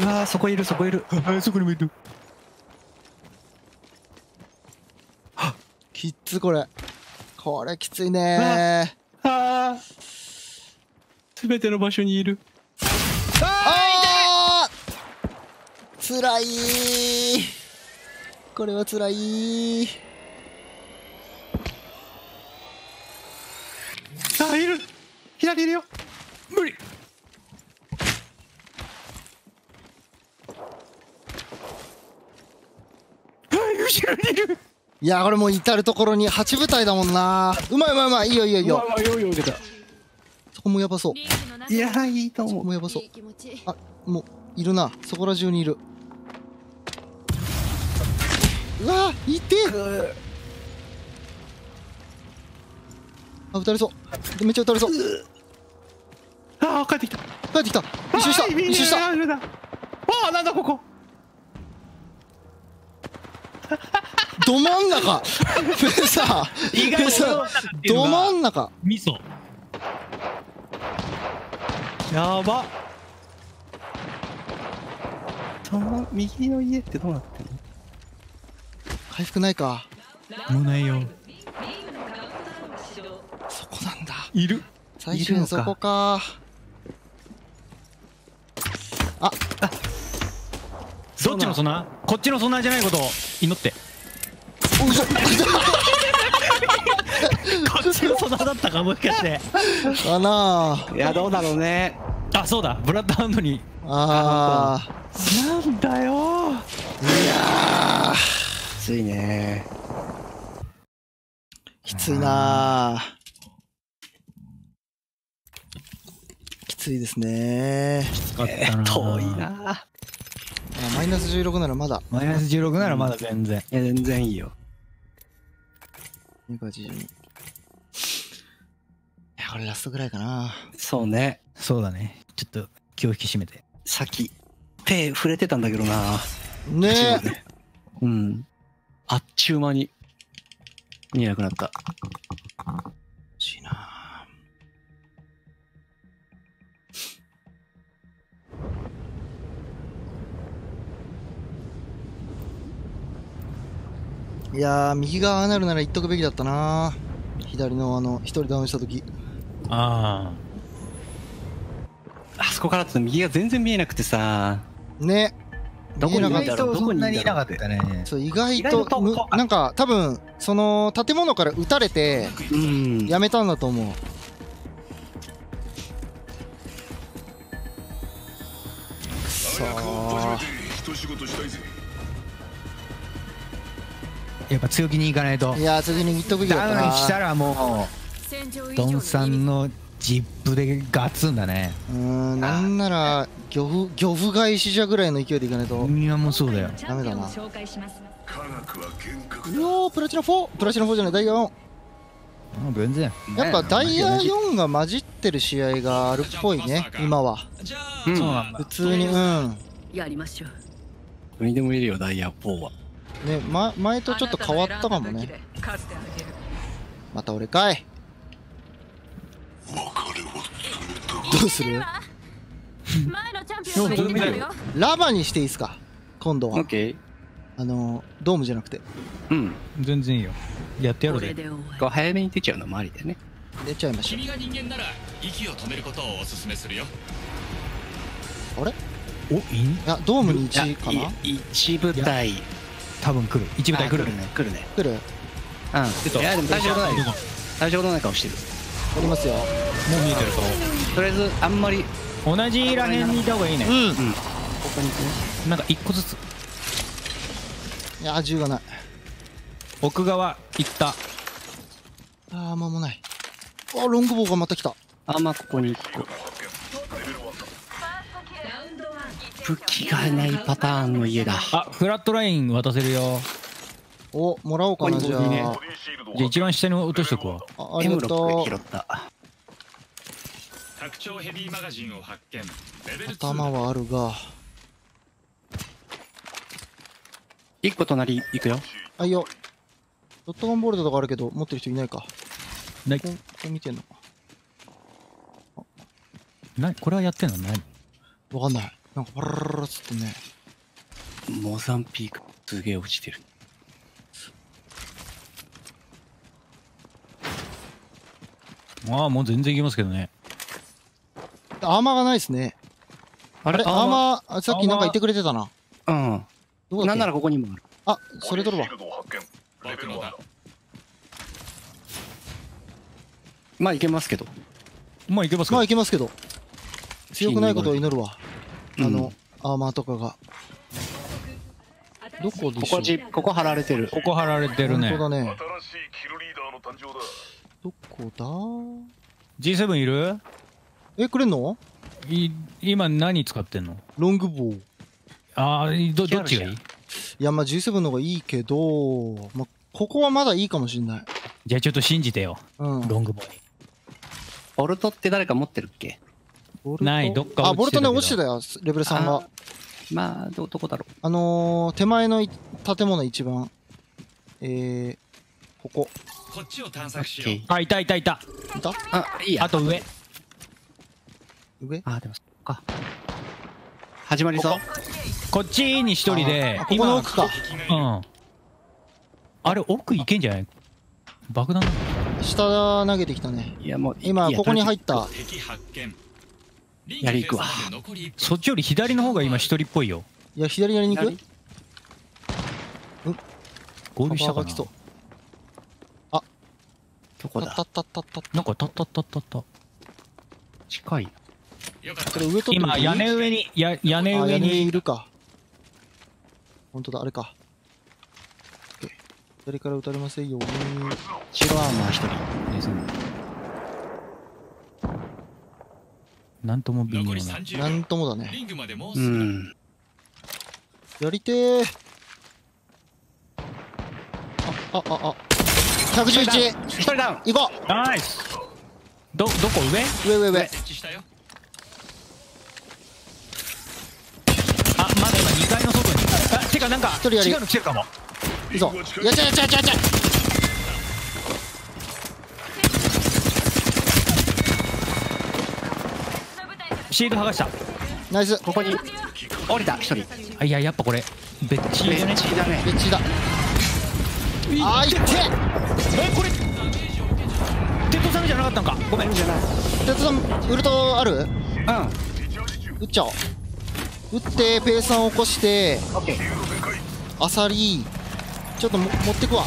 うわー、そこいる。そこにもいる。はっ、きつ、これきついねー。ああ、すべての場所にいる。ああ、つらいー。これはつらいー。あ、いる。左いるよ。無理。後ろにいる。いや、これもう至る所に8部隊だもんな。うまい。いいよ。うまいよ。出た。そこもやばそう。いや、いいと思う。そこもやばそう。あ、もういるな、そこら中にいる。うわー、いてー。あ、撃たれそう。めっちゃ撃たれそう。ああ、帰ってきた。一周した。ああ、なんだここ。ど真ん中。ペサど真ん中。味噌やば。右の家ってどうなってるの？回復ないか。もうないよ。そこなんだ。いる。最終そこか。あ、どっちのソナー？こっちのソナーじゃないことを祈って。こっちのソナだったかもしかしてかなあ。いやどうだろうね。あそうだブラッドハウンドに。ああなんだよー。いやきついねきついなきついですね。きつかったな。遠いな。マイナス16ならまだ。マイナス16ならまだ全然。いや全然いいよ。282。いやこれラストぐらいかな。そうね。そうだね。ちょっと気を引き締めて。さっき手触れてたんだけどな。ねえ。うん。あっちゅう間に見えなくなった。欲しいな。いやー右側アナルなら言っとくべきだったな。左のあの一人ダウンした時。あああそこからって右が全然見えなくてさね。どこにいたんだろう。どこにいなかったね。そう意外となんか多分その建物から撃たれてやめたんだと思う。くそーやっぱ強気にいかないと。いや強気にいっとくよ。ダウンしたらもうドンさんのジップでガツンだね。うんなんなら漁夫返しじゃぐらいの勢いでいかないと。いやもうそうだよ。ダメだな。うおプラチナ4プラチナ4じゃないダイヤ4。全然やっぱダイヤ4が混じってる試合があるっぽいね今は。普通にうんやりましょう。どれでもいるよダイヤ4はね、前とちょっと変わったかもね。また俺かい。どうするラバにしていいですか今度は。ドームじゃなくて。うん全然いいよ。やってやろうぜ。早めに出ちゃうの周りでね。出ちゃいましょう。君が人間なら息を止めることをおすすめするよ。あれおいやドームに1かな。1部隊多分来る。一部隊来るね。来るね。来る。うん。いやでも大丈夫ない。大丈夫ない顔してる。おりますよ。もう見えてると。とりあえずあんまり同じらへんにいた方がいいね。うん。ここに行くね。なんか一個ずつ。いや銃がない。奥側行った。ああ間もない。あロングボウがまた来た。あまここに1個。武器がないパターンの家だ。あ、フラットライン渡せるよ。お、もらおうかなじゃあ。じゃあ一番下に落としとくわ。ありがとう。頭はあるが。一個隣行くよ。あいよ。ドットガンボルトとかあるけど持ってる人いないか。ない。ここ見てんのか。ない。これはやってんのない。わかんない。なんかパラララっつってね。モザンピークすげえ落ちてる。ああもう全然いけますけどね。アーマーがないですね。あれアーマーさっきなんか言ってくれてたな。うんどうなんならここにもある。あそれ取るわ。まあいけますけどまあいけますけどまあいけますけど強くないことを祈るわ。アーマーとかがどこでしょう。ここ貼られてる。ここ貼られてるね。本当だね。どこだ G7 いる。えくれんの今何使ってんの。ロングボウ。ああどっちがいい。いやまあ G7 の方がいいけど、まあ、ここはまだいいかもしんない。じゃあちょっと信じてよ、うん、ロングボウに。ボルトって誰か持ってるっけ。ないどっか落ちてる。あボルトね落ちてたよレベル3が。まあどこだろう。手前の建物一番ここ。こっちを探索しよう。あいたいたいたいた。あいいやあと上上。あでもそっか始まりそう。こっちに一人でここの奥か。うんあれ奥行けんじゃない。爆弾下投げてきたね。いやもう今ここに入った。やり行くわ。そっちより左の方が今一人っぽいよ。いや左やりに行く。合流したかな。あ、どこだ。なんかたった。近い。これ上と今屋根上にいるか。本当だあれか。左から撃たれませんように。白アーマー1人ですね。なんとも微妙な。なんともだね。うん。やりてー。あ。111。1人ダウン。行こう。ナイス。どこ上。あ、まだ今2階の外に。あ、てかなんか違うの来てるかも。嘘。やっちゃ。シール剥がした。ナイス。ここに降りた1人。あ、いややっぱこれベッチだね。ベッチだ。あーいって。え、これ鉄道サムじゃなかったんか。ごめん。鉄道ウルトある。うん、撃っちゃおう。撃ってペイさんを起こして。オッケー。アサリちょっと持ってくわ。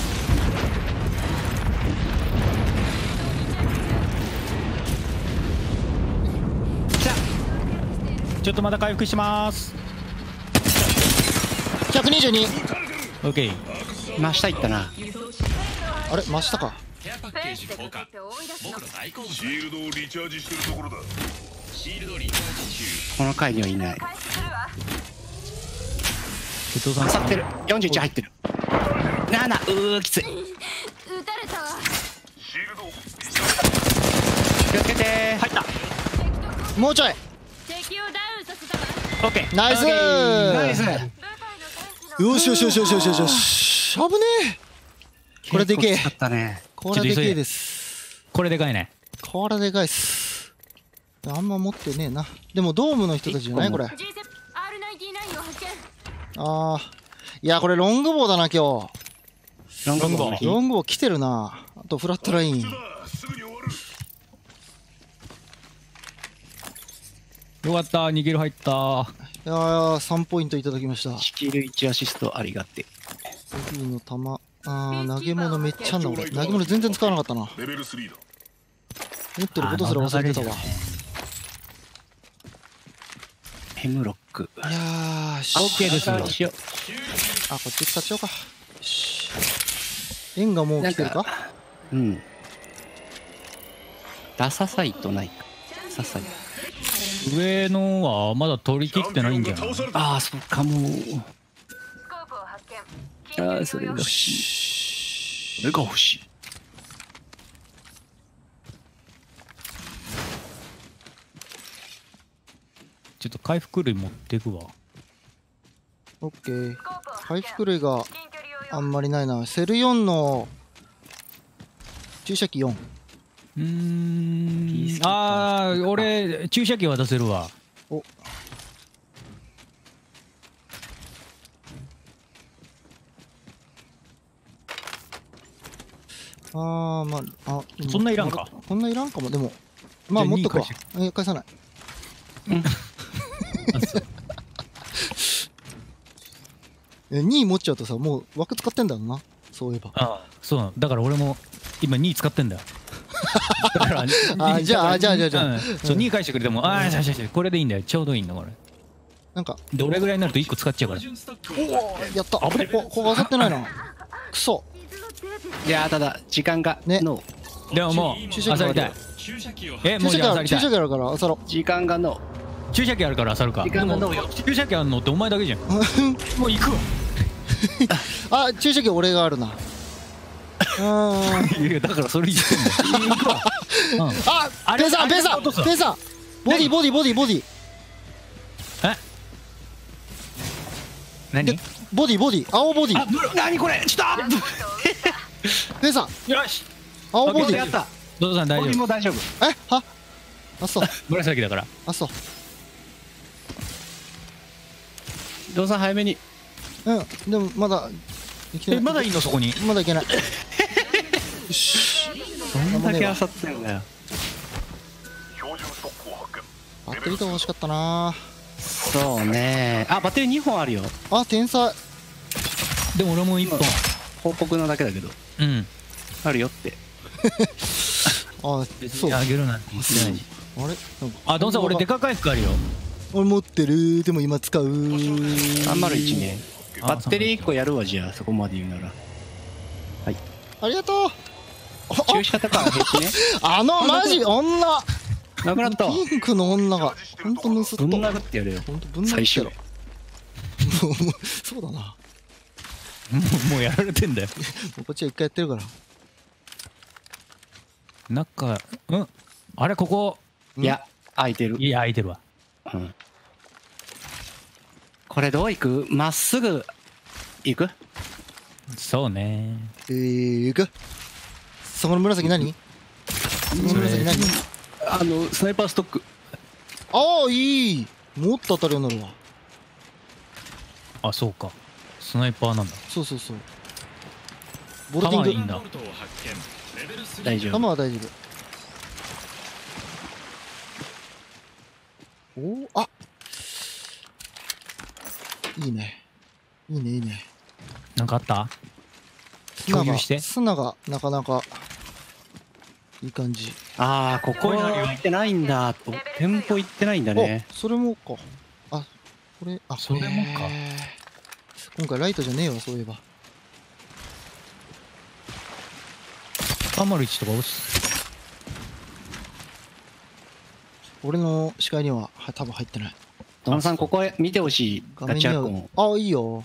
ちょっとまだ回復しまーす。122。オッケー。真下行ったな。あれ真下か。この階にはいない。刺さってる。41入ってる。7。きつい。気をつけてー。入った。もうちょい。オッケー。ナイスー。よし。危ねえ。これでけえ。これでかいね。あんま持ってねえな。でもドームの人たちじゃないこれ。ああ。いやこれロングボウだな今日。ロングボウ来てるな。あとフラットライン。よかった、逃げる入った。いやー、3ポイントいただきました。仕切る1アシストありがて。ヘビーの弾、あー投げ物めっちゃあんな。俺投げ物全然使わなかったな。レベル3だ。持ってることすら忘れてたわ。ヘムロック。いやー OK ですよ。あ、こっち使っちゃおうか。円がもう来てるか。うん、ダササイトないか。ササイト上のはまだ取り切ってないんじゃない。ああ、そっかもう。ああ、それが欲しい。それが欲しい。ちょっと回復類持ってくわ。オッケー。回復類があんまりないな。セル4の注射器4。ああ、俺注射器渡せるわ。お、ああ、まあ、あ、そんないらんか。こんないらんかも。でもまあ持っとくわ。返さない。2位持っちゃうとさ、もう枠使ってんだろうな。そういえば。ああ、そうだから俺も今2位使ってんだよ。じゃあ2返してくれても、ああ、これでいいんだよ。ちょうどいいんだこれ。なんかどれぐらいになると1個使っちゃうから。おお、やった。危ね。ここ上がってないな。クソ。いや、ただ時間がね。でももう注射器ある。え、もうじゃあ注射器あるからあさろ。時間がの注射器あるからあさるか。注射器あるのってお前だけじゃん。もう行くわ。あ、注射器俺があるな。いや、だからそれ言ってんの。あ、ペンさんボディ。え、何ボディ青ボディ。何これ。ちょっとペンさん、よし青ボディやった。どうぞ。大丈夫。大丈夫。え、はあ、そう紫だから。あ、そう。どうぞ早めに。うん、でもまだ。え、まだいいのそこに。まだいけない。どんだけあさってんだよ。バッテリーと欲しかったな。そうね。あ、バッテリー2本あるよ。あ、天才。でも俺も1本。報告なだけだけど、うん、あるよってあ、別にあげるなんて言ってないし、あれ、あ、どうせ俺デカ回復あるよ。俺持ってる。でも今使う301ね。バッテリー1個やるわ。じゃあそこまで言うなら、はい、ありがとう。注射とか平気ね。あのマジ女なくなった。ピンクの女が本当盗っ人ぶん殴ってやるよ。最初そうだな、もうやられてんだよ。こっちは一回やってるから。中、うん、あれここ、いや空いてる。いや空いてるわ。うん、これどういく？まっすぐ行く？そうね。行く。そこの紫何？その紫何？あのスナイパーストック。ああいい。もっと当たるようになるわ。あ、そうか。スナイパーなんだ。そうそうそう。ボルティングいいんだ。大丈夫。弾は大丈夫。おお、あ。いいね。いいねいいね。なんかあった？共有して。砂がなかなかいい感じ。ああ、ここ行ってないんだと。店舗行ってないんだね。それもか。あ、これ、あ、それもか。今回ライトじゃねえわ、そういえば。301とか落ちて。俺の視界には多分入ってない。田中さん、ここへ見てほしい。ガチャコン。あ、いいよ。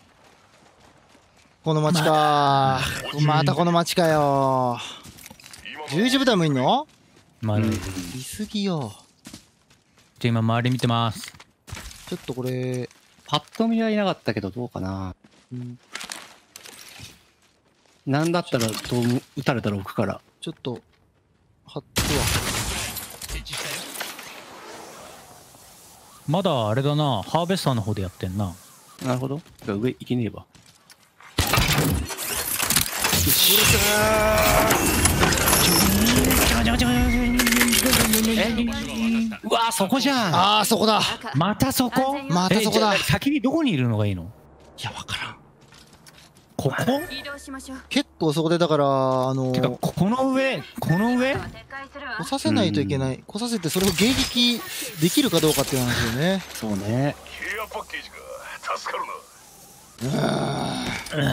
この街かー。またこの街かよー。11部隊もいんの？まあ、いすぎよ。じゃあ今周り見てます。ちょっとこれ、パッと見はいなかったけどどうかな。うん、なんだったら撃たれたら置くから。ちょっと貼っては。まだあれだな、ハーベスターの方でやってんな。なるほど。上行けねえば。うわー、そこじゃん。ああ、そこだ。またそこ、またそこだ。先にどこにいるのがいいの？いや、わからん。ここ結構そこでだから、この上来させないといけない。来させてそれを迎撃できるかどうかっていう話よね。そうね。ケアパッケージが助かるな。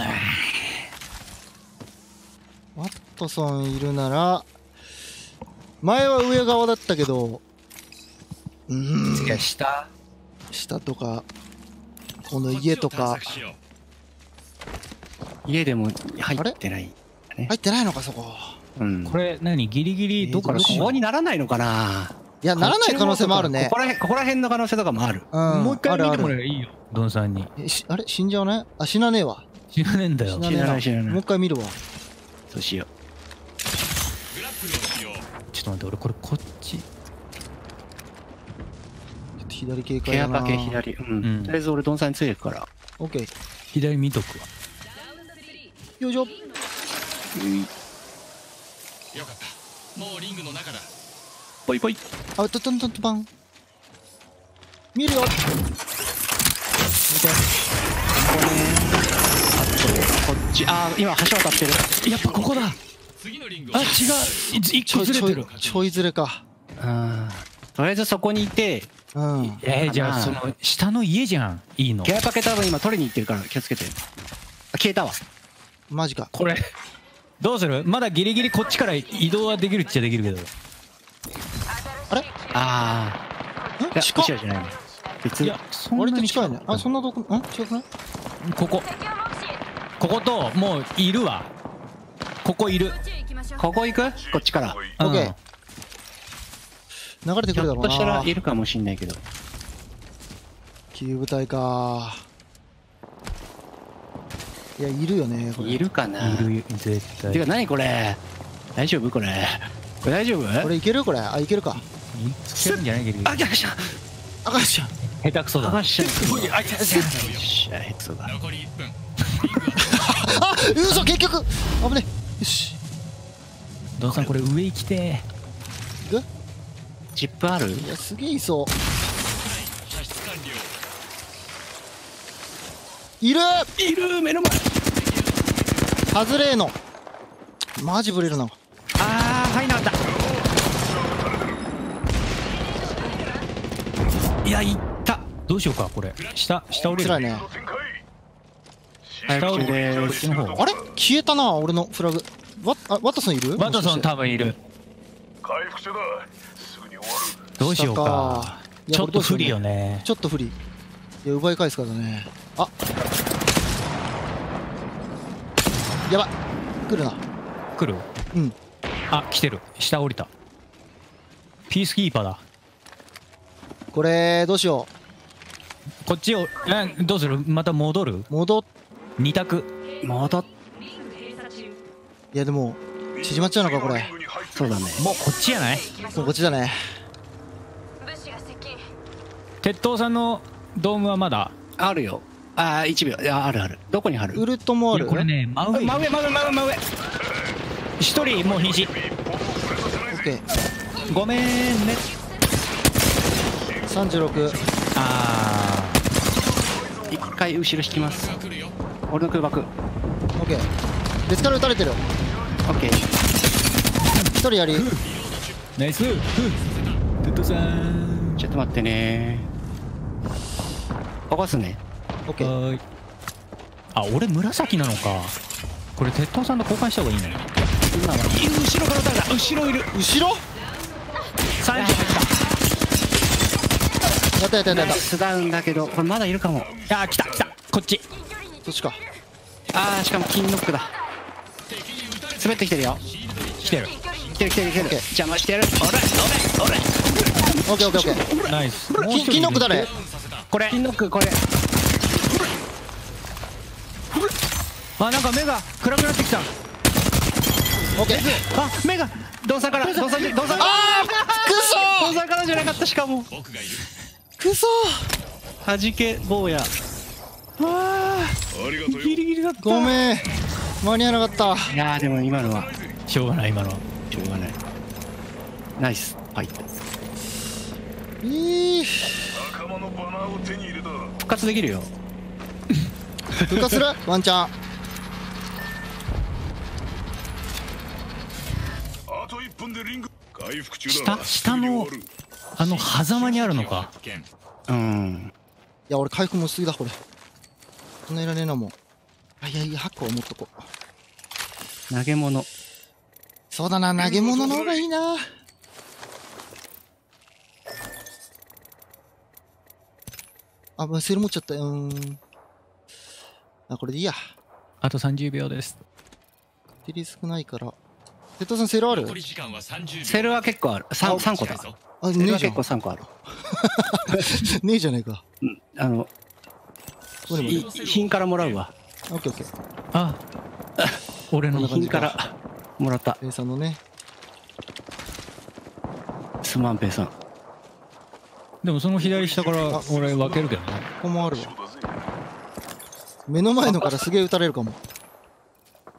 ワットソンいるなら、前は上側だったけど、次は下とか、この家とか。家でも入ってない、ね、入ってないのかそこ、うん、これ何ギリギリどこからここにならないのかな。いや、ならない可能性もあるね。ここら辺の可能性とかもある、うん、もう一回見てもらえばいいよ。ドンさんにあれ死んじゃうね。あ、死なねえわ。死なねえんだよ。死なないもう一回見るわ。そうしよう。ちょっと待って、俺これこっち左警戒だな。ケアパケ左、うん、うん、とりあえず俺ドンさんについてくから OK。 左見とくわ。よいしょ。よかった。もうリングの中だ。ぽいぽい。あ、トントントン。見るよ。見て。こっち。あ、今橋渡ってる。やっぱここだ。あ、違う。一個ずれてる。ちょいずれか。うん。とりあえずそこにいて。うん。じゃあその下の家じゃん。いいの。ケアパケ多分今取りに行ってるから気をつけて。あ、消えたわ。マジか。これどうする？まだギリギリこっちから移動はできるっちゃできるけど、あれ、ああ近いじゃないの。別に割と近いね。あ、そんなとこ、うん、近くない？ここともういるわ。ここ行く？こっちからオッケー。流れてくるだろうな。ひょっとしたらいるかもしんないけど。キューブ隊かー。いや、いるよね。いるかな。いる、絶対。てか、何これ。大丈夫、これ大丈夫。これいける、これ、あ、いけるか。いけるんじゃないけど。あ、逆しゃ。あかしゃ。下手くそだ。あ、下手くそだ。残り1分。あ、嘘、結局。危ね。よし。どうさん、これ上行きて。え？チップある？いや、すげえいそう。いる目の前。外れーのマジブレるな。あー、はい、なかった。いや、いった。どうしようか、これ下降りる。辛いね。下降りる。あれ消えたな、俺のフラグ。ワトソンいる？ワトソン多分いる。回復中だ。すぐに終わる。どうしようか。ちょっと不利よね。ちょっと不利。いや、奪い返すからね。あ、やばい。来るな。来る？うん。あ、来てる。下降りた。ピースキーパーだ。これどうしよう。こっちをどうする？また戻る？二択。戻っ。いや、でも縮まっちゃうのか、これ。そうだね。もうこっちじゃない？そう、こっちだね。鉄塔さんのドームはまだあるよ。ああ、1秒。いや、あるある。どこにある？ウルトもある。これね、真上。一人もう瀕死。オッケー。ごめんね。36。ああ。一回後ろ引きます。俺の空爆。オッケー。別から撃たれてる。オッケー。一人やり。ナイス。テッドさん。ちょっと待ってね。起こすね。オッケー。あ、俺紫なのか。これテッドさんと交換した方がいいね。今は。後ろから撃たれた。後ろいる。後ろ。30入った。やった。スダウンだけど、これまだいるかも。あ、来た。こっち。どっちか。ああ、しかも金ノックだ。滑ってきてるよ。来てる。邪魔してやる。俺オッケー。ナイス。金ノック誰？これ。金ノックこれ。あ、なんか目が暗くなってきた。オッケー。あ、目が動作から。ああ、クソ。動作からじゃなかった、しかも。クソ。はじけ坊や。ああ、ギリギリだった。ごめん、間に合わなかった。いやー、でも今のはしょうがない。ナイス。はい、復活できるよ。復活する。ワンチャン。下のあの狭間にあるのか。うん、いや、俺回復も薄いだ、これ。こんないらねえな、もう。あ、いや、8個は持っとこう。投げ物。そうだな、投げ物の方がいいな。あ、まあ、セール持っちゃった。あ、これでいいや。あと30秒です。手リ少ないから。瀬戸さん、セールある？セールは結構ある。3個だ。あ、ねえじゃん。セールは結構3個ある。ねえじゃねえか。うん、品からもらうわ。オッケーオッケー。あ、俺の品からもらった。ペイさんのね。すまん、ペイさん。でもその左下から俺分けるけどね。ここもあるわ。目の前のからすげえ撃たれるかも。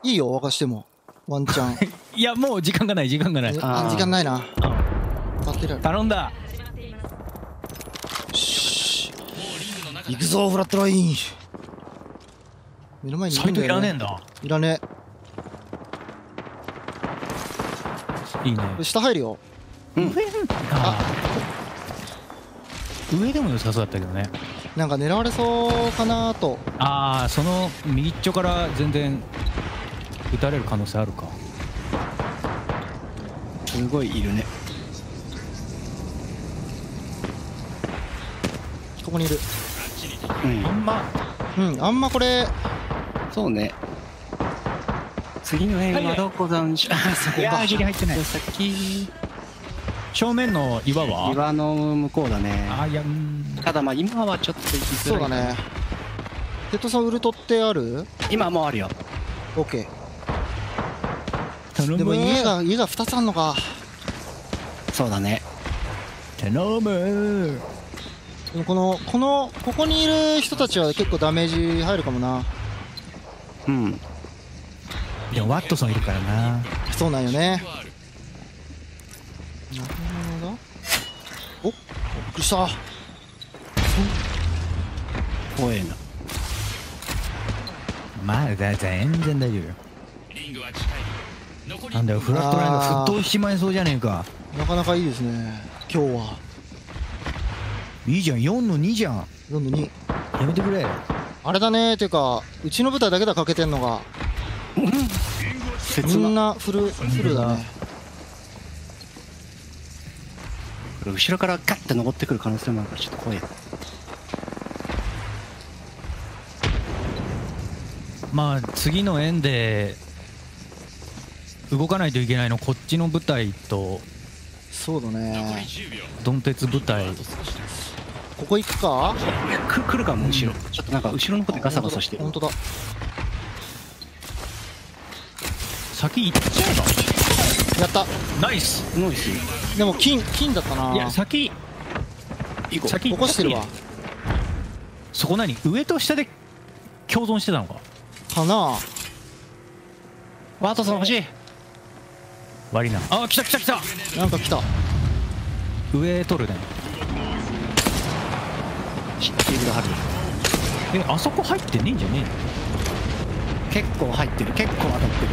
いいよ、沸かしても。ワンチャン。いや、もう時間がない。あ、時間ないな。頼んだ。行くぞ、フラットライン。目の前にいるんだよね。サイトいらねえんだ。いらねえ。いいね。下入るよ。うん。あ、上でも良さそうだったけどね。なんか狙われそうかなと。ああ、その右っちょから全然撃たれる可能性あるか。すごいいるね。ここにいる。うん、あんまこれ、そうね。次の辺はどこだんし。いやー、ギリ入ってない。正面の岩は？岩の向こうだね。あ、いや、ただまあ今はちょっと行きづらい。そうだね。テッドさん、ウルトってある？今もうあるよ。オッケー。でも家が2つあんのか。そうだね。頼む。ここにいる人たちは結構ダメージ入るかもな。うん、いや、ワットソンいるからな。そうなんよね。なるほど。おっ、びっくりした。怖えな。まだ全然大丈夫よ。なんだよ、フラットラインが沸騰しちまいそうじゃねえか。なかなかいいですね今日は。いいじゃん、4の2じゃん。4の2やめてくれ。あれだね、ていうかうちの舞台だけだ、かけてんのがみんなフルだね。これ後ろからガッて登ってくる可能性もあるからちょっと怖いよ。まあ次の円で動かないといけないのこっちの舞台と、そうだね、ドン鉄舞台。ここ行くか、いや来るかも。後ろちょっとなんか後ろの方でガサガサしてる。本当だ、先行っちゃえば。やった、ナイスノイス。でも金だったな。いや先行こう、起こしてるわ。そこ何、上と下で共存してたのかかな。ワトソン欲しい。悪いな。あ、来た来た来た。なんか来た。上取るね。え、あそこ入ってねえんじゃねえ。結構入ってる。結構当たってる。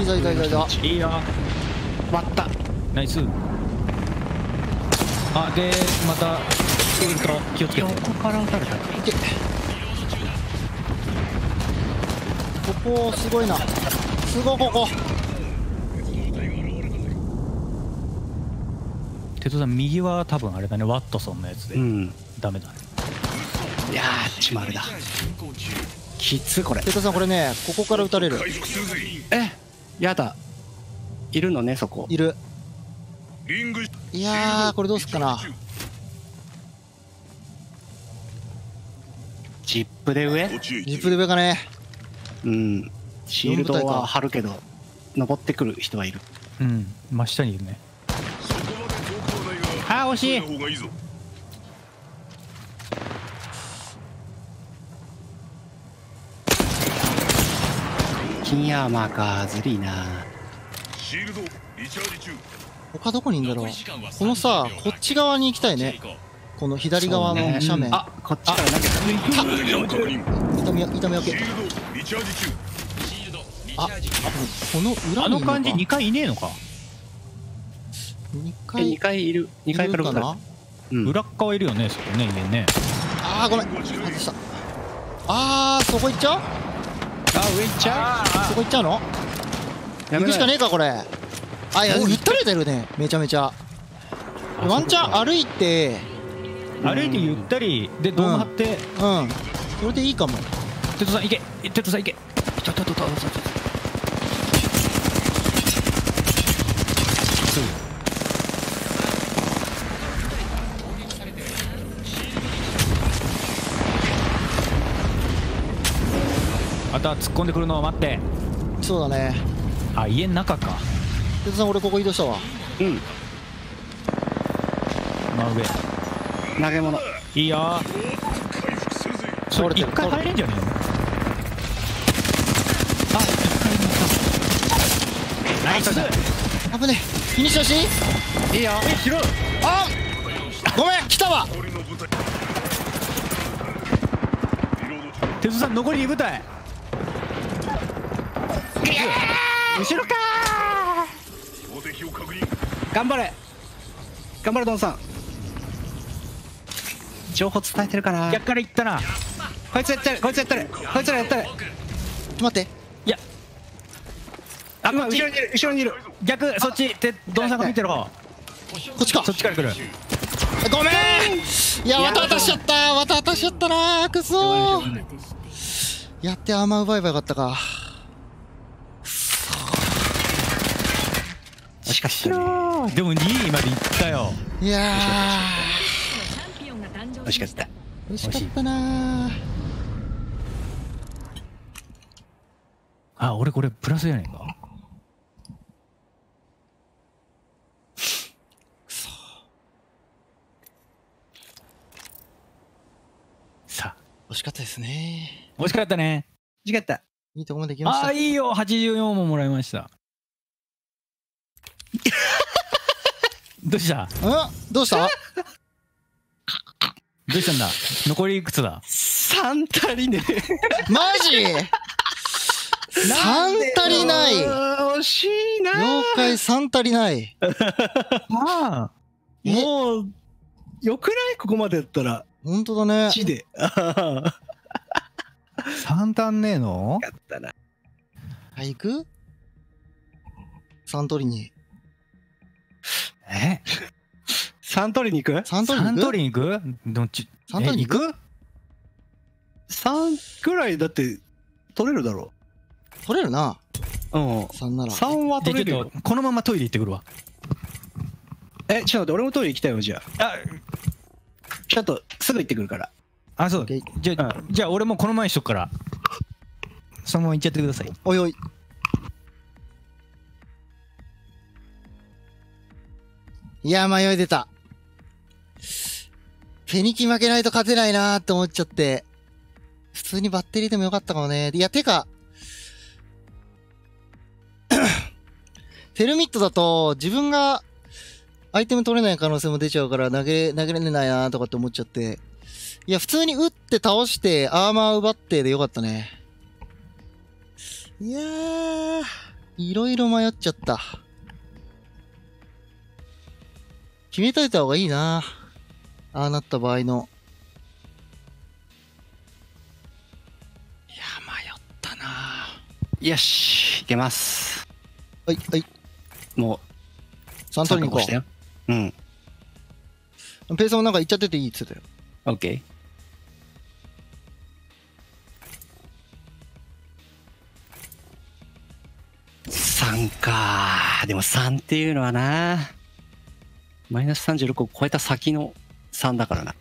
いいぞいいぞいいぞ。いいな。割った。ナイス。あ、でまた来ると気をつけて。横から打たれた。ここすごいな。すごいここ。哲夫さん右は多分あれだね、ワットソンのやつで、うん、ダメだ。いやーちまるだ。きつこれ。哲夫さんこれね、ここから打たれる。え、やだ。いるのねそこ。いる。いやーこれどうすっかな。ジップで上？ジップで上かね。うん、シールドは張るけど登ってくる人はいる。うん、真下にいるね。ああ惜しい。金ヤーマーか、ずるいな。他どこにいるんだろう。このさ、こっち側に行きたいね、この左側の斜面。あ、こっちから投げた。痛み分け。あ、この裏のあの感じ2回いねえのか。2回いる。2回から裏。裏っ側いるよね、そこね、いねえね。ああごめん。ああそこ行っちゃう。ああ上行っちゃう。そこ行っちゃうの。行くしかねえかこれ。あ、いや打たれてるね、めちゃめちゃ。ワンチャン歩いてゆったりでドーム張って、うん、それでいいかも。哲夫さんいけ、哲夫さんいけ。あとは突っ込んでくるのを待って。そうだね。あ、家の中か。哲夫さん俺ここ移動したわ。うん、真上投げ物いいよ。それ一回入れんじゃねえの。あ、一回。ナイス。危ねえ。フィニッシュし。いいよ。あ、ごめん、来たわ。哲夫さん残り2舞台。後ろか。頑張れ。頑張れドンさん。情報伝えてるかな。逆から行ったな。こいつやってる、こいつやってる、こいつらやってる。待って。いや。あ、後ろにいる、後ろにいる。逆、そっち、て、どんさんが見てる方。こっちか。そっちから来る。ごめん。いや、渡しちゃったな、くそ。やって、あんま奪えばよかったか。しかし。でも、2位まで行ったよ。いやー。惜しかった。惜しかったな。あ、俺これプラスやねんか。さあ、惜しかったですね。惜しかったね。惜しかった。いいとこまで来ました。ああ、いいよ、84ももらいました。どうした？どうした？どうしたんだ。残りいくつだ。3足りねえ。マジ3足りない。惜しいな。妖怪3足りない。ああもうよくない？ここまでやったら。ほんとだね。1で3足んねえの？やったな。はい、いく？ 3 取りに。え？ 3 取りに行く？ 3 取りに行く？どっち？ 3 取りに行く？ 3 くらいだって取れるだろう。取れるな。うん。3なら。3は取れるよ。このままトイレ行ってくるわ。え、ちょっと待って、俺もトイレ行きたいよ、じゃあ。あ、ちょっとすぐ行ってくるから。あ、そう。じゃあ俺もこの前にしとくから。そのまま行っちゃってください。おいおい。いや、迷い出た。フェニキ負けないと勝てないなーって思っちゃって。普通にバッテリーでもよかったかもね。いや、てか、テルミットだと自分がアイテム取れない可能性も出ちゃうから投げれないなーとかって思っちゃって。いや、普通に打って倒してアーマー奪ってでよかったね。いやー、いろいろ迷っちゃった。決めといた方がいいな。ああなった場合の。いや、迷ったな。よし、いけます。はい、はい。もう、3取りに行こう。うん。ペースもなんか行っちゃってていいっつってたよ。オッケー。3かー。でも3っていうのはなー。マイナス36を超えた先の3だからな。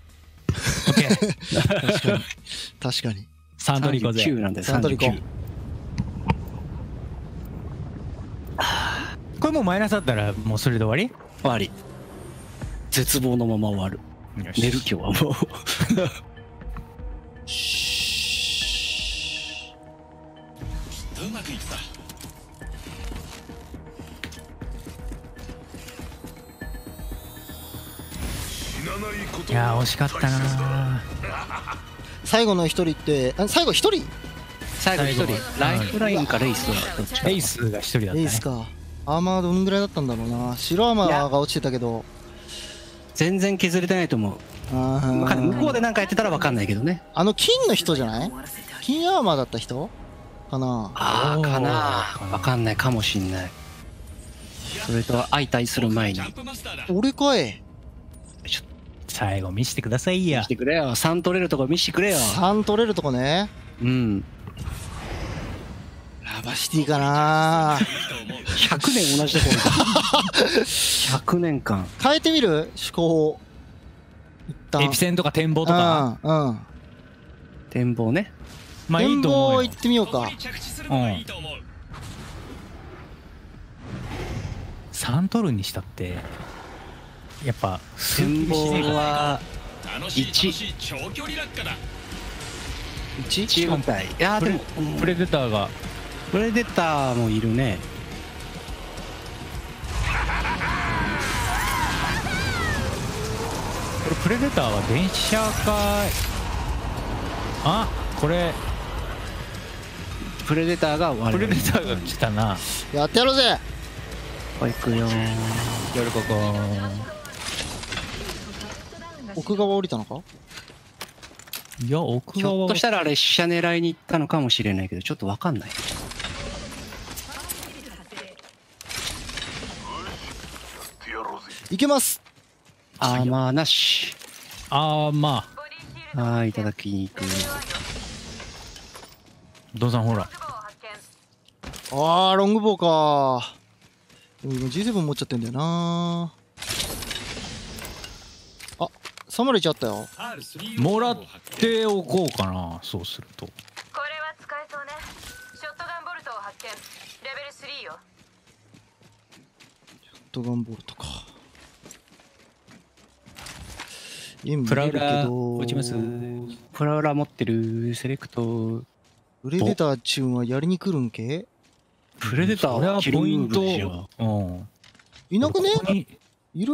オッケー。確かに。3取り行こうぜ。39なんで3取り行こう。これもうマイナスだったらもうそれで終わり？終わり。絶望のまま終わる。寝る今日はもう。うまくいった。いやー惜しかったな。最後の一人って最後一人？最後一人。ライフラインかレイスはどっちか。レイスが一人だったね。レイスか。アーマーどんぐらいだったんだろうな。白アーマーが落ちてたけど全然削れてないと思う。向こうで何かやってたら分かんないけどね。あの金の人じゃない？金アーマーだった人かな。ああかな。分かんないかもしんない。それと相対する前に俺かい。最後見せてくださいや。見せてくれよ。3取れるとこ見せてくれよ。3取れるとこね。うん。ラバシティかな。100年同じところ。100年間。変えてみる？思考を。一旦。エピセンとか展望とか。うん。展望ね。まあいいと思う。展望行ってみようか。うん。3取るにしたって。やっぱ展望は1本体。いやでもプレデターもいるね。これプレデターは電車か。あこれプレデターが来たな。やってやろうぜ。行くよ夜ここ。奥側降りたのか？いや、奥側。ひょっとしたらあれ、飛車狙いに行ったのかもしれないけど、ちょっとわかんない。いけます。アーマーなし。アーマー。はい、いただきに行く。ドンさん、ほら。ああ、ロングボウか。今 G7 持っちゃってんだよな。サムレちゃったよ。もらっておこうかな。そうするとこれは使えそうね。ショットガンボルトを発見。レベル3よ。ショットガンボルトか。プラウラ落ちます。プラウラ持ってる。セレクトプレデターチューンはやりに来るんけ。プレデターはポイント。いなくね。いる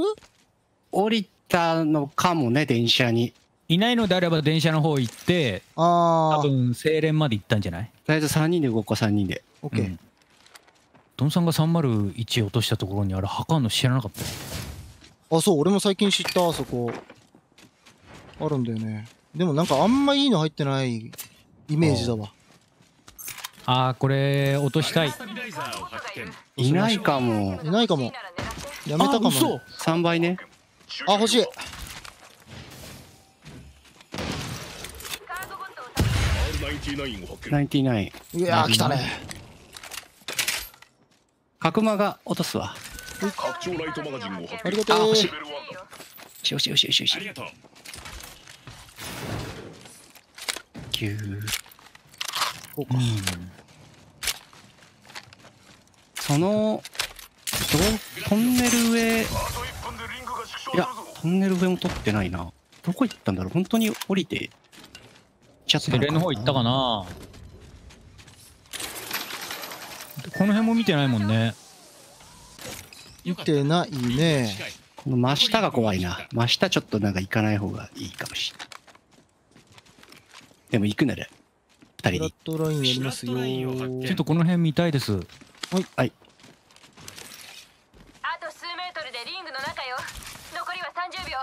降りたのかもね。電車にいないのであれば電車の方行って、多分正連まで行ったんじゃない。とりあえず3人で動こう。3人で OK。ドンさんが301落としたところにあれ墓の知らなかった。あ、そう、俺も最近知った。あそこあるんだよね。でもなんかあんまいいの入ってないイメージだわ。ああ、これ落としたい。いないかも、いないかも。やめたかも。そう3倍ね。あ、欲しい。99。いやー、来たね。角間が落とすわ。ありがとう。あ、欲しい。よしよしよしよし。9。こうか。そのトンネル上、いやトンネル上も取ってないな。どこ行ったんだろう。本当に降りて。テレの方行ったかな。この辺も見てないもんね。見てないね。この真下が怖いな。真下ちょっとなんか行かない方がいいかもしれない。でも行くなら2人で。フラットラインやりますよ。ちょっとこの辺見たいです。はいはい。あと数メートルでリングの中よ。残りは30秒。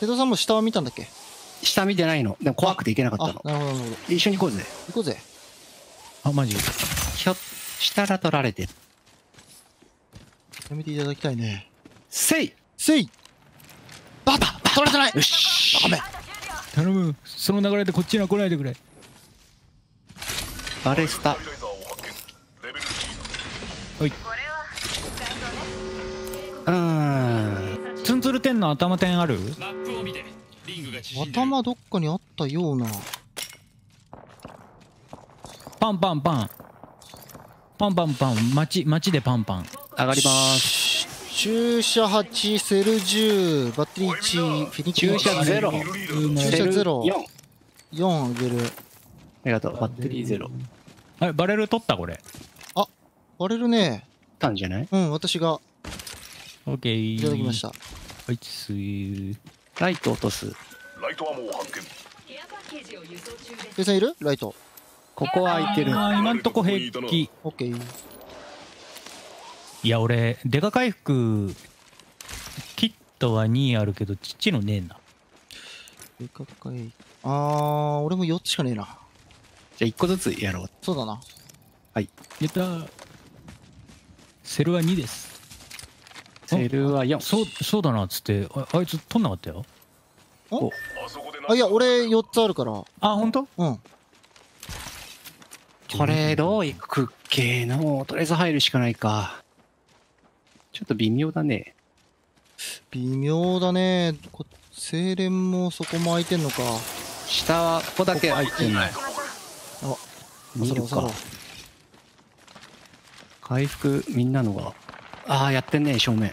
瀬戸さんも下は見たんだっけ？下見てないの。でも怖くて行けなかったの。なるほどなるほど。一緒に行こうぜ。行こうぜ。あ、マジ。ひょっしたら取られてる。やめていただきたいね。せいせい。バタ取られてない。よし。ダメ。頼む。その流れでこっちには来ないでくれ。バレスタ。はい。ツンツル天の頭天ある？頭どっかにあったような。パンパンパンパンパンパン、町でパンパン上がります。注射8、セル10、バッテリー1、フィニッシュ。注射0、注射0、4あげる。ありがとう。バッテリー0。あれバレル取った。これあバレルね、たんじゃない。うん、私が OK いただきました。はい、スイーライト落とす。ライトはもう発見。ペさんいる？ライト。ここは空いてる。あ、今んとこ平気。オッケー。いや、俺、デカ回復、キットは2あるけど、ちっちのねえな。デカ回復。あー、俺も4つしかねえな。じゃあ1個ずつやろう。そうだな。はい。やったー。セルは2です。セルは4。そうだなっつって、あいつ取んなかったよ。あ、いや俺4つあるから。あ、本当？うん。これどういくっけな。もうとりあえず入るしかないか。ちょっと微妙だね。微妙だね。精錬もそこも空いてんのか。下はここだけ空いてない。あ、見るか。回復みんなのが。ああ、やってんね、正面。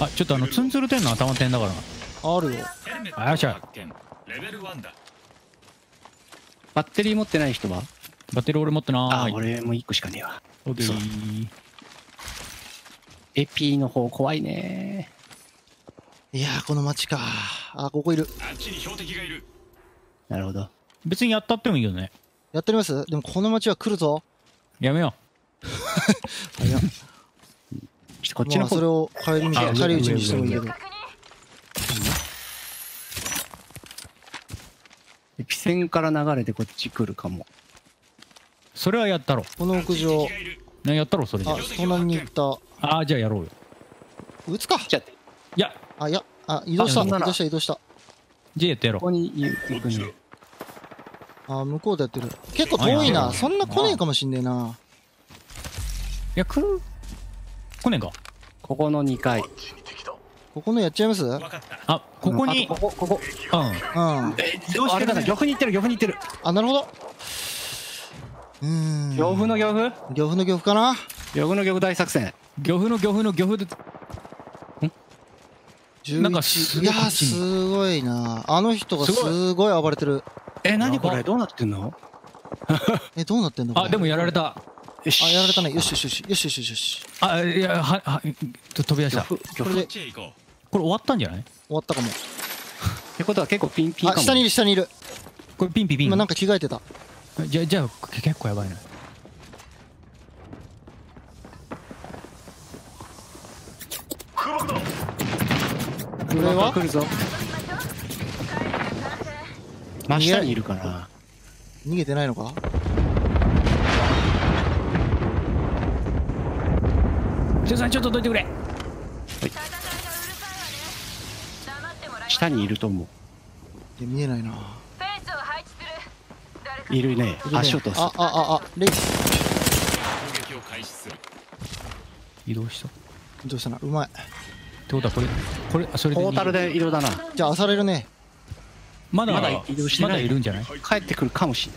あ、ちょっとツンツル天の頭天だからあるよ。あ、よっしゃ。バッテリー持ってない人は？バッテリー俺持ってない。あ、俺もう1個しかねえわ。オッケー。エピの方怖いね。いやー、この町か。あ、ここいる。なるほど。別にやったってもいいよね。やっております。でもこの町は来るぞ。やめよう。早っ。こっちの方それを帰り討ちにしてもいいけど。駅線から流れてこっち来るかも。それはやったろ。この屋上何やったろ。それじゃあ隣に行った。ああ、じゃあやろうよ。撃つか。じゃいや、あ、いや、あ、移動した移動した。じゃあやってやろう。ここに行くね。あ、向こうでやってる。結構遠いな。そんな来ねえかもしんねえな。いや、来ねえか。ここの2階。ここのやっちゃいます。あ、ここに、ここ。うん。どうしてかな。漁夫に行ってる、漁夫に行ってる。あ、なるほど。漁夫の漁夫？漁夫の漁夫かな。漁夫の漁夫大作戦。漁夫の漁夫の漁夫で。なんかいやー、すごいな。あの人がすごい暴れてる。何これ、どうなってんの？どうなってんの？あ、でもやられた。あ、やられたね。よしよしよしよしよしよし。あ、いや、飛び出した。これ終わったんじゃない？終わったかも。ってことは結構ピンピンかも。下にいる、下にいる。これピンピンピン。今なんか着替えてた。じゃあ結構やばいな。これは来るぞ。真下にいるかな。逃げてないのか。13ちょっとどいてくれ。下にいると思う。見えないな。いるね。足音。レイ。移動した。移動したな。うまい。ってことはこれあそれで。ポータルで移動だな。じゃあ漁れるね。まだ移動してない。まだいるんじゃない？帰ってくるかもしれ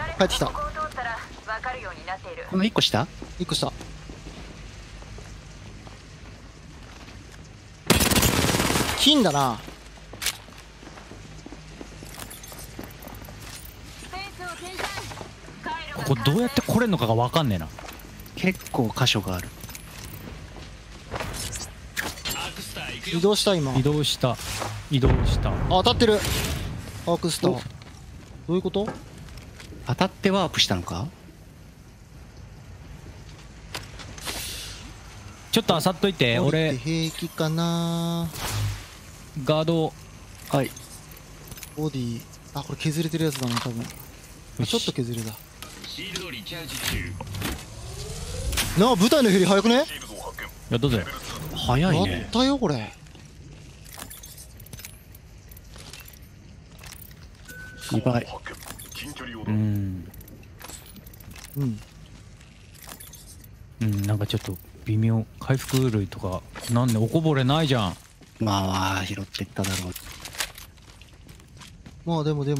ない。帰ってきた。この1個下？ 1 個下。金だな。ここどうやって来れるのかが分かんねえな。結構箇所がある。移動した今。移動した。当たってる。アークスター。どういうこと？当たってワープしたのか？ちょっと漁っといて。俺平気かな。ガード。はい。ボディ。あ、これ削れてるやつだな多分。ちょっと削れた。なあ、舞台のヘリ早くね。やったぜ。早いね。やったよこれ。2倍。なんかちょっと微妙。回復類とかなんでおこぼれないじゃん。まあ拾ってっただろう。まあでもち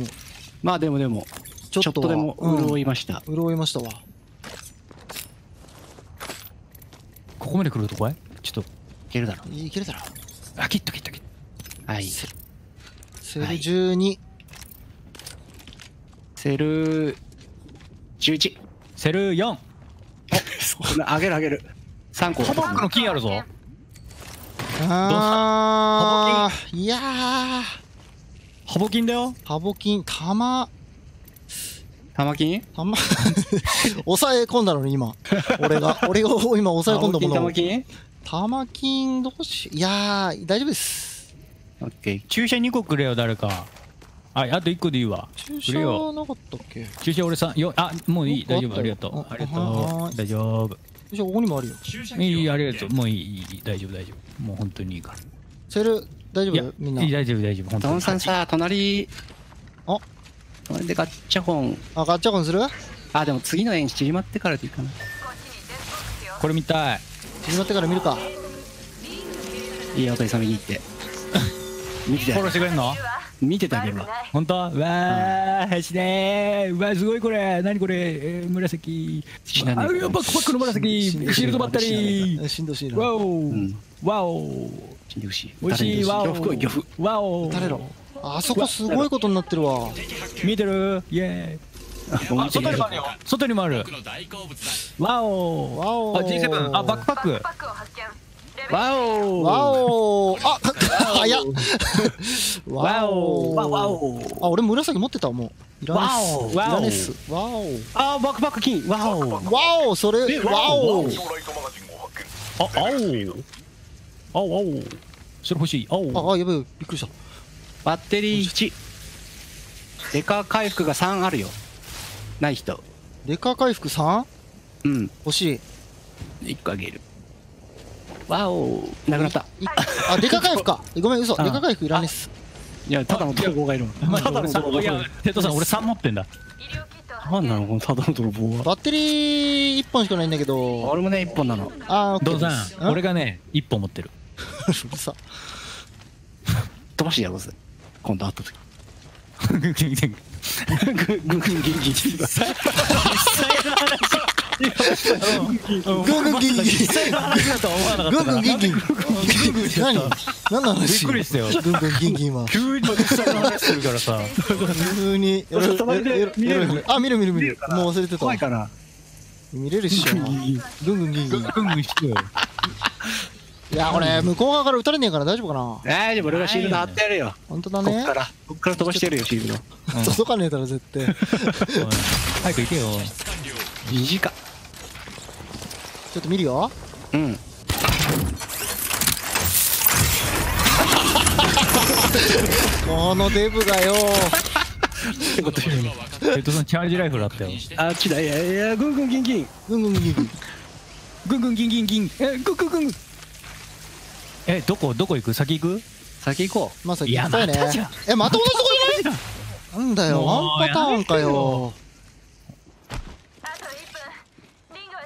ょっとでも潤いました、潤いましたわ。ここまで来ると怖い。ちょっといけるだろ。あ、切った。はい。セル12、セル11、セル4。上げる。3個。ハボックの金あるぞ。ああ、いやー、ハボ金だよ。ハボ金、玉金抑え込んだのに今俺を今抑え込んだもの。玉金どうし。いやー、大丈夫です。オッケー。注射2個くれよ誰か。はい、あと1個でいいわ。注射なかったっけ。注射俺3、4。あ、もういい、大丈夫。ありがとう。大丈夫。注射ここにもあるよ。いい、ありがとう。もういい、大丈夫。もう本当にいいから。セル大丈夫みんな。いい、大丈夫。本当に。ドンさんさ、隣。あ、これでガッチャコン。あ、ガッチャコンする？あ、でも次の円縮まってからでいいかな。これ見たい。縮まってから見るか。いいよ、お父さん見に行って。見てた。フォローしてくれんの？見てたけど。本当？わー、走れー。うわ、すごいこれ。何これ？紫。あ、やっぱバックパックの紫。シールドばったり。しんどしいな。わお。わお。しんどしい。おいしい。わお。わお。誰だろう。あそこすごいことになってるわ。見てる？イエーイ。外にもあるよ。外にもある。ワオワオ。あ、G7。あ、バックパック。ワオワオ。あ、早っ。ワオワオ。あ、俺紫持ってたもう。いらないっす。ワオ。あ、バックパック金。ワオワオ。それワオ。あ、青。それ欲しい。青。あ、やばい、びっくりした。バッテリー1。デカ回復が3あるよ。ない人。デカ回復 3？ うん。欲しい。1個あげる。わお。なくなった。あ、デカ回復か。ごめん、嘘。デカ回復いらねえっす。いや、ただの泥棒がいるもん。ただの泥棒。いや、テトさん、俺3持ってんだ。なんなの、このただの泥棒は。バッテリー1本しかないんだけど。俺もね、1本なの。あー、どうぞ。俺がね、1本持ってる。さ。飛ばしてやろうぜ。今度会った時。いやこれ向こう側から撃たれねえから大丈夫かな。大丈夫、俺がシールド貼ってやるよ。本当だね。こっから飛ばしてやるよシールド。届かねえだろ絶対。早く行けよ。短っ。ちょっと見るよ。うん。このデブがよ。ヘッドさんチャージライフルあったよ。あっちだ。いやいや、ぐんぐんぎんぎんぐんぐんぎんぎんぐんぐんぎんぎんぎんぐんぐんぐんぐん。え、どこ行く？先行く？先行こう。まさに行きたいね。え、また同じとこじゃない？なんだよ、ワンパターンかよ。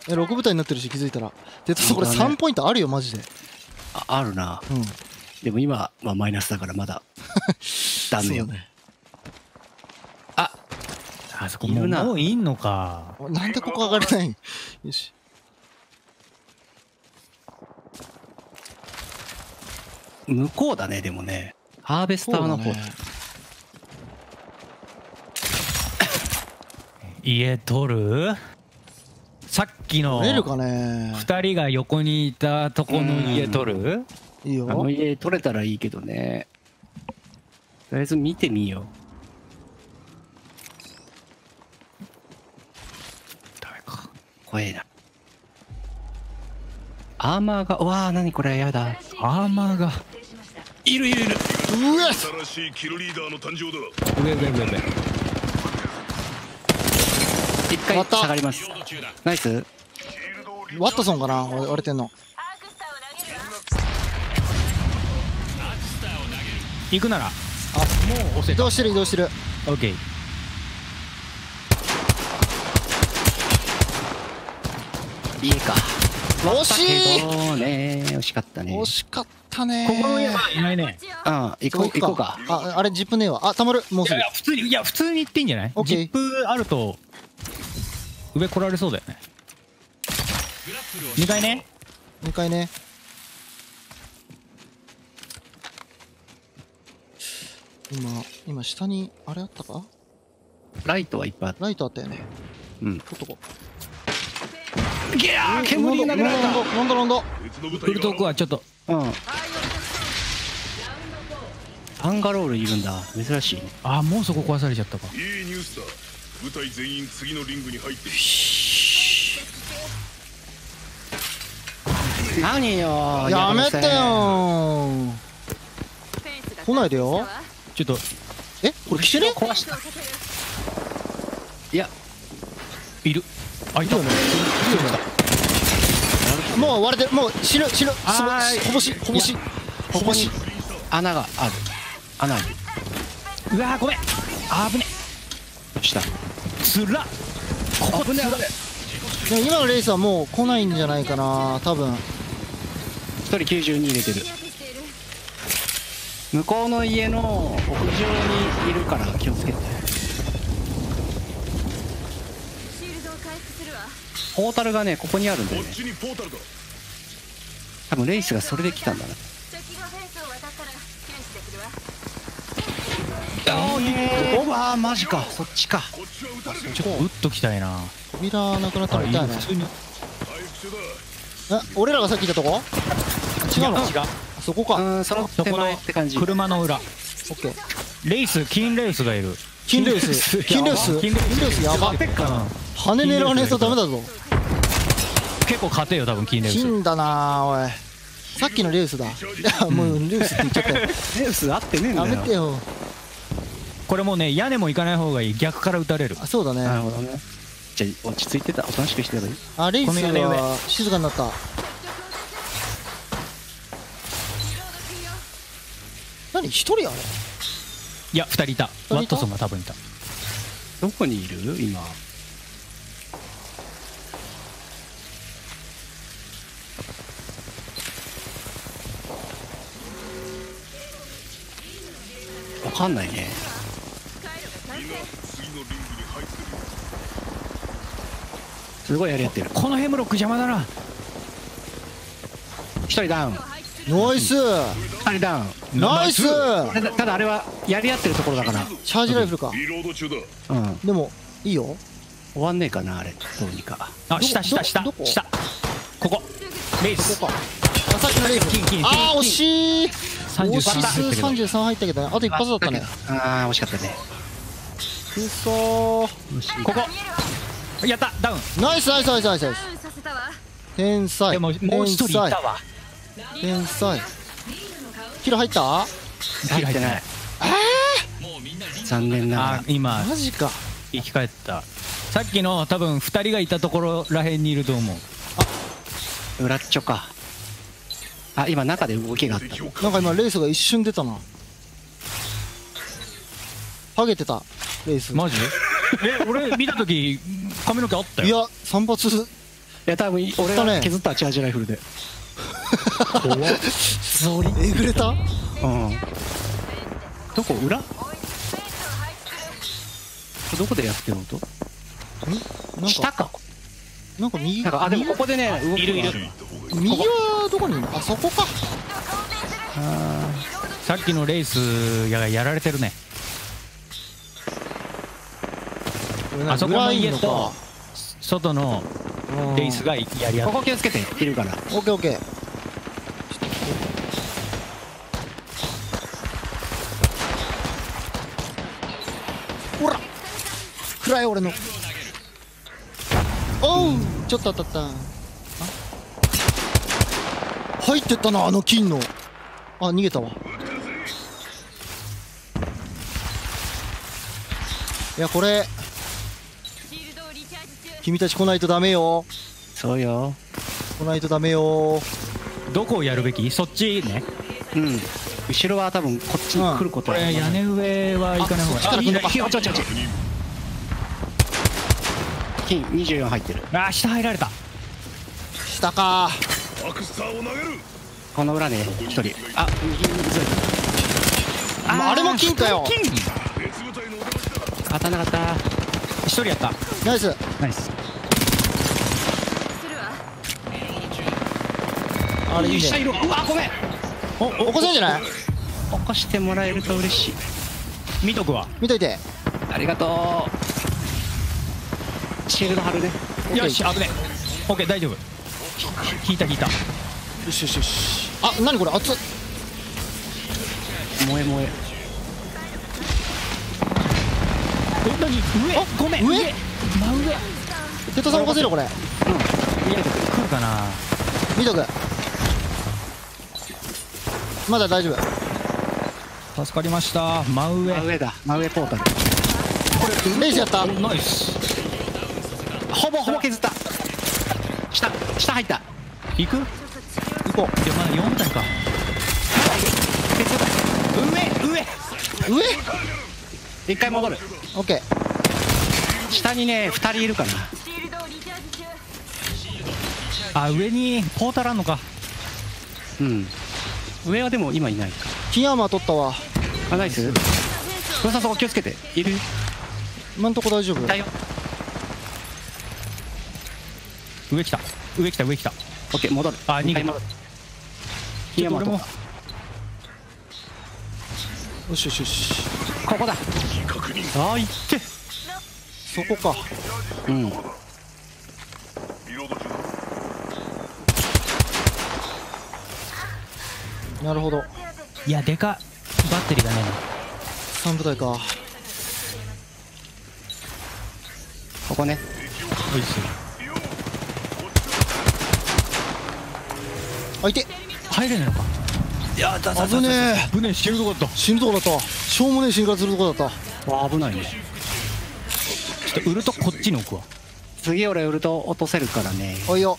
え、6部隊になってるし気づいたら。で、これ3ポイントあるよマジで。あるな。うん。でも今はマイナスだからまだダメよね。あ、あそこもういんのか。なんでここ上がれない？よし。向こうだね、でもね、ハーベスターの方。家取る？さっきの2人が横にいたとこの家取る？いいよ。あの家取れたらいいけどね。とりあえず見てみよう。ダメか。怖えな。アーマーが、うわー、何これ、やだ。アーマーが。いる。うわっ。新しいキルリーダーの誕生だ。上。一回下がります。ナイス。ワットソンかな、割れてんの。行くなら、あ、もう押せ。移動してる。オッケー。いいか。惜しい。惜しかったね。ここの家はいないね。あ、行こうか。あ、あれジップねえわ。あ、たまる。もうすぐ。いや普通に行っていいんじゃない？ジップあると上来られそうだよね。2階ね。今下にあれあったか？ライトはいっぱいあった。ライトあったよね。うん。取っとこう。ギャー！煙がなくなった。ロンド。フルトークはちょっと。うん。アンガロールいるんだ。珍しい。あ、もうそこ壊されちゃったか。いいニュースだ。部隊全員次のリングに入って。何よ。やめてよ。来ないでよ。ちょっと、え、これ来てる？壊した。いや、いる。あ、いたよね。もう割れてる。もう死ぬ。ほぼ死。穴がある。うわー、ごめん。危ね。どうした？つら。ここつら。今のレースはもう来ないんじゃないかな。多分。一人92入れてる。向こうの家の屋上にいるから気をつけて。ポータルがね、ここにあるんだよね。多分レイスがそれで来たんだな。おわー、マジか。そっちか。ちょっと打っときたいな。扉なくなったみたいね。俺らがさっきいたとこ？違うの？そこか。うん、その手前って感じ。車の裏。オッケー。金レースがいる。金レースやば。跳ね狙わねえとダメだぞ。結構勝てよ多分金レース。金だなおい。さっきのレースだ。いやもうレースって言っちゃった。レース合ってねえんだよ。やめてよ。これもうね、屋根も行かない方がいい。逆から撃たれる。あ、そうだね。なるほどね。じゃあ落ち着いてた。おとなしくしてればいい。あ、レースは静かになった。何一人やろ？いや、2人いた。ワットソンが多分いた。どこにいる？今。わかんないね。すごいやり合ってる。このヘムロック邪魔だな。1人ダウン。ナイス。あれダウン。ナイス。ただあれはやり合ってるところだからチャージライフルか。うん、でもいいよ。終わんねえかなあれ。どうにか。あ、下ここレイス。さっきのレイブ金ああ惜しい。33入ったけど、あと一発だったね。ああ惜しかったね。くそー、ここやった、ダウン、ナイスナイスナイスナイスナイス、天才もう一人いたわ、天才。キル入った？入ってない。残念ながら今マジか生き返った。さっきの多分2人がいたところらへんにいると思う。あ、裏っちょか。あ、今中で動きがあった。なんか今レイスが一瞬出たな、ハゲてたレイス。マジえ、俺見た時髪の毛あったよ。いや散髪、いや多分俺が削ったチャージライフルで怖っゾリえぐれた。うん、どこ裏どこでやってるのと下か、なんか右、なんかあでもここでね動きがある。右はどこにいるの？あそこか。あさっきのレースやられてるね。あそこの家と外のレースがやり合う。ここ気をつけているから。オッケーオッケー。暗い俺の。おう、ちょっと当たった。入ってったな、あの金の。あ、逃げたわ。いやこれ君たち来ないとダメよ。そうよ、来ないとダメよ。どこをやるべき？そっちね。うん、後ろは多分こっちに来ることは、うん、屋根上は行かない方がいい。金24入ってる。ああ下入られた。下かー、この裏ね1人。ああ、あれも金かよ。当たんなかった。1人やった。ナイスナイス。あれいいね。下いる。うわごめん。お起こせんじゃない？起こしてもらえると嬉しい。見とくわ、見といて。ありがとう。シールド貼るね。よし、危ねえ。オッケー、大丈夫。引いた、引いた。よしよしよし。あ、何これ、熱っ。燃え燃え。え、何、上。あ、ごめん。上。真上。瀬戸さん、起こせる、これ。うん。見えてくるかな。見とく。まだ大丈夫。助かりました。真上。真上だ。真上ポータル。これ、レイジやった。ナイス。ほぼほぼ削った。下、下入った。行く？行こう。いやまだ4体か。上、上、上。一回戻る。オッケー。下にね2人いるかな。あ、上にポータルあんのか。うん。上はでも今いないか。キヤマ取ったわ。あ、ナイス。黒沢さん気をつけて。いる？今んとこ大丈夫。だよ。上来た上来た上来た。オッケー戻る。あ逃げ戻る。ちょっと俺も。よしよしよし。ここだ。ああ行って。そこか。うん。なるほど。いやでかバッテリーがないな。3部隊か。ここね。おいしい。相手入れないのか。いやだだだだ危ねえ。危ねえ、死ぬとこだった。死ぬとこだった。しょうもねえ進化するとこだった。危ないね。ちょっとウルトこっちに置くわ。次俺ウルト落とせるからね。おいよ。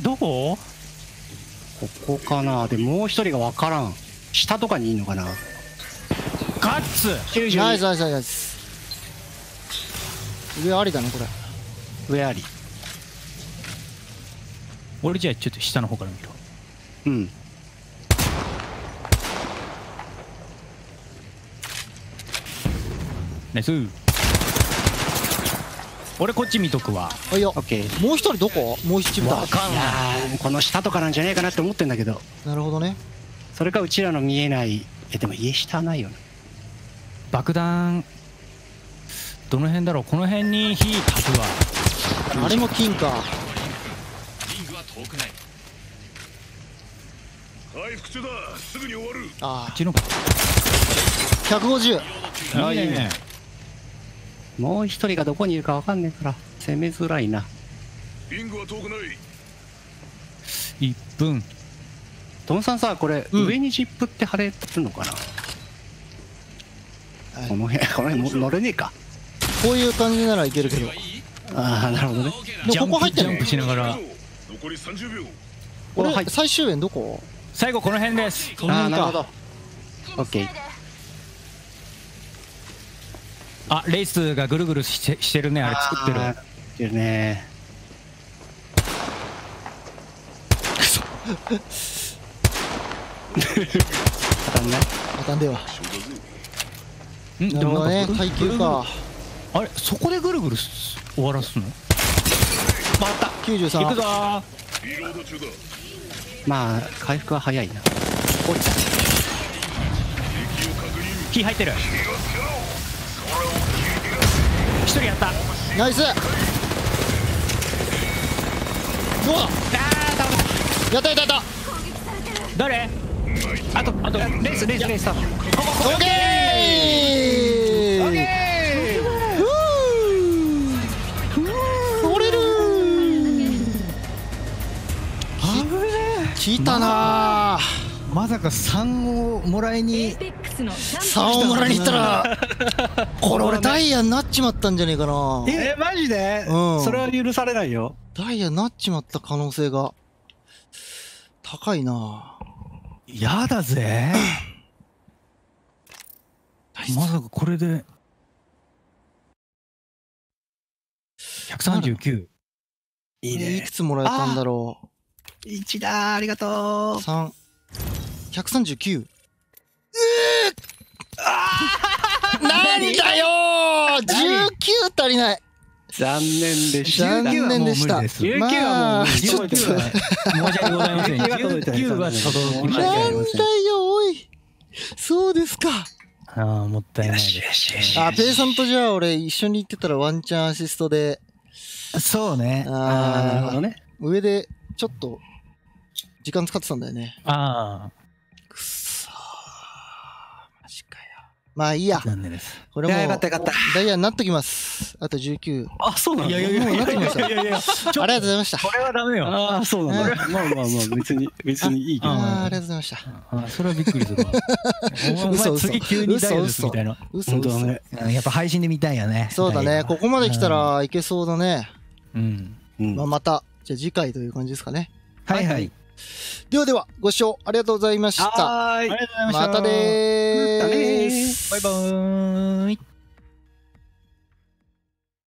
どこここかな。でもう一人が分からん。下とかにいんのかな。ガッツ92。ナイスナイスナイス。上ありだねこれ。上あり。俺じゃあちょっと下の方から見ろ。うん。ナイス。俺こっち見とくわ。あいやオッケー。もう一人どこ。もう一人わかんない。この下とかなんじゃねえかなって思ってんだけど。なるほどね。それかうちらの見えない。えでも家下ないよね。爆弾どの辺だろう、この辺に火焚くわ。あれも金か。ああ、150。あ、いいね。もう一人がどこにいるかわかんねえから攻めづらいな。リングは遠くない。1分。トムさんさ、これ、上にジップって貼れるのかな。この辺乗れねえか。こういう感じならいけるけど。ああ、なるほどね。ここ入ってるの。ジャンプしながら。残り30秒。俺最終円どこ？最後この辺です。ああ、なるほど。オッケー。あ、レースがぐるぐるしてるね。あれ作ってる。作ってるね。くそ。当たんない。当たんでは。ん、でもね、耐久か。あれ、そこでぐるぐる終わらすの？回った。93。いくぞー。まあ回復は早いな。火入ってる。1人やった。ナイス。どうだ。やったやったやった。誰？あとレースだ。オッケーオッケー。聞いたな。まさか3をもらいに行ったらこれ俺ダイヤになっちまったんじゃねえかな。え、マジで？それは許されないよ。ダイヤになっちまった可能性が高いな。やだぜ。まさかこれで139。いいね。いくつもらえたんだろう。1だー、ありがとう。3、139。なんだよー、19足りない。残念でした。残念でした。19はもう無理です。19はもう申し訳ございません。19はちょっと申し訳ありません。なんだよ、おい。そうですか。ああ、もったいない。あ、ペイさんとじゃあ俺一緒に行ってたらワンチャンアシストで。そうね。ああ、なるほどね。上でちょっと。時間使ってたんだよね。ああ。くそー。マジかよ。まあいいや。残念です。これも。よかったよかった。ダイヤになっときます。あと19。あ、そうなんだ。いやいやいやいやいや。ありがとうございました。これはダメよ。ああ、そうなんだ。まあまあまあ、別にいいけど。ああ、ありがとうございました。ああ、それはびっくりするわ。嘘嘘。次急にダイヤですみたいな。嘘嘘。やっぱ配信で見たいよね。そうだね。ここまで来たらいけそうだね。うん。まあまた、じゃあ次回という感じですかね。はいはい。ではでは、ご視聴ありがとうございました。またでーす。バイバーイ。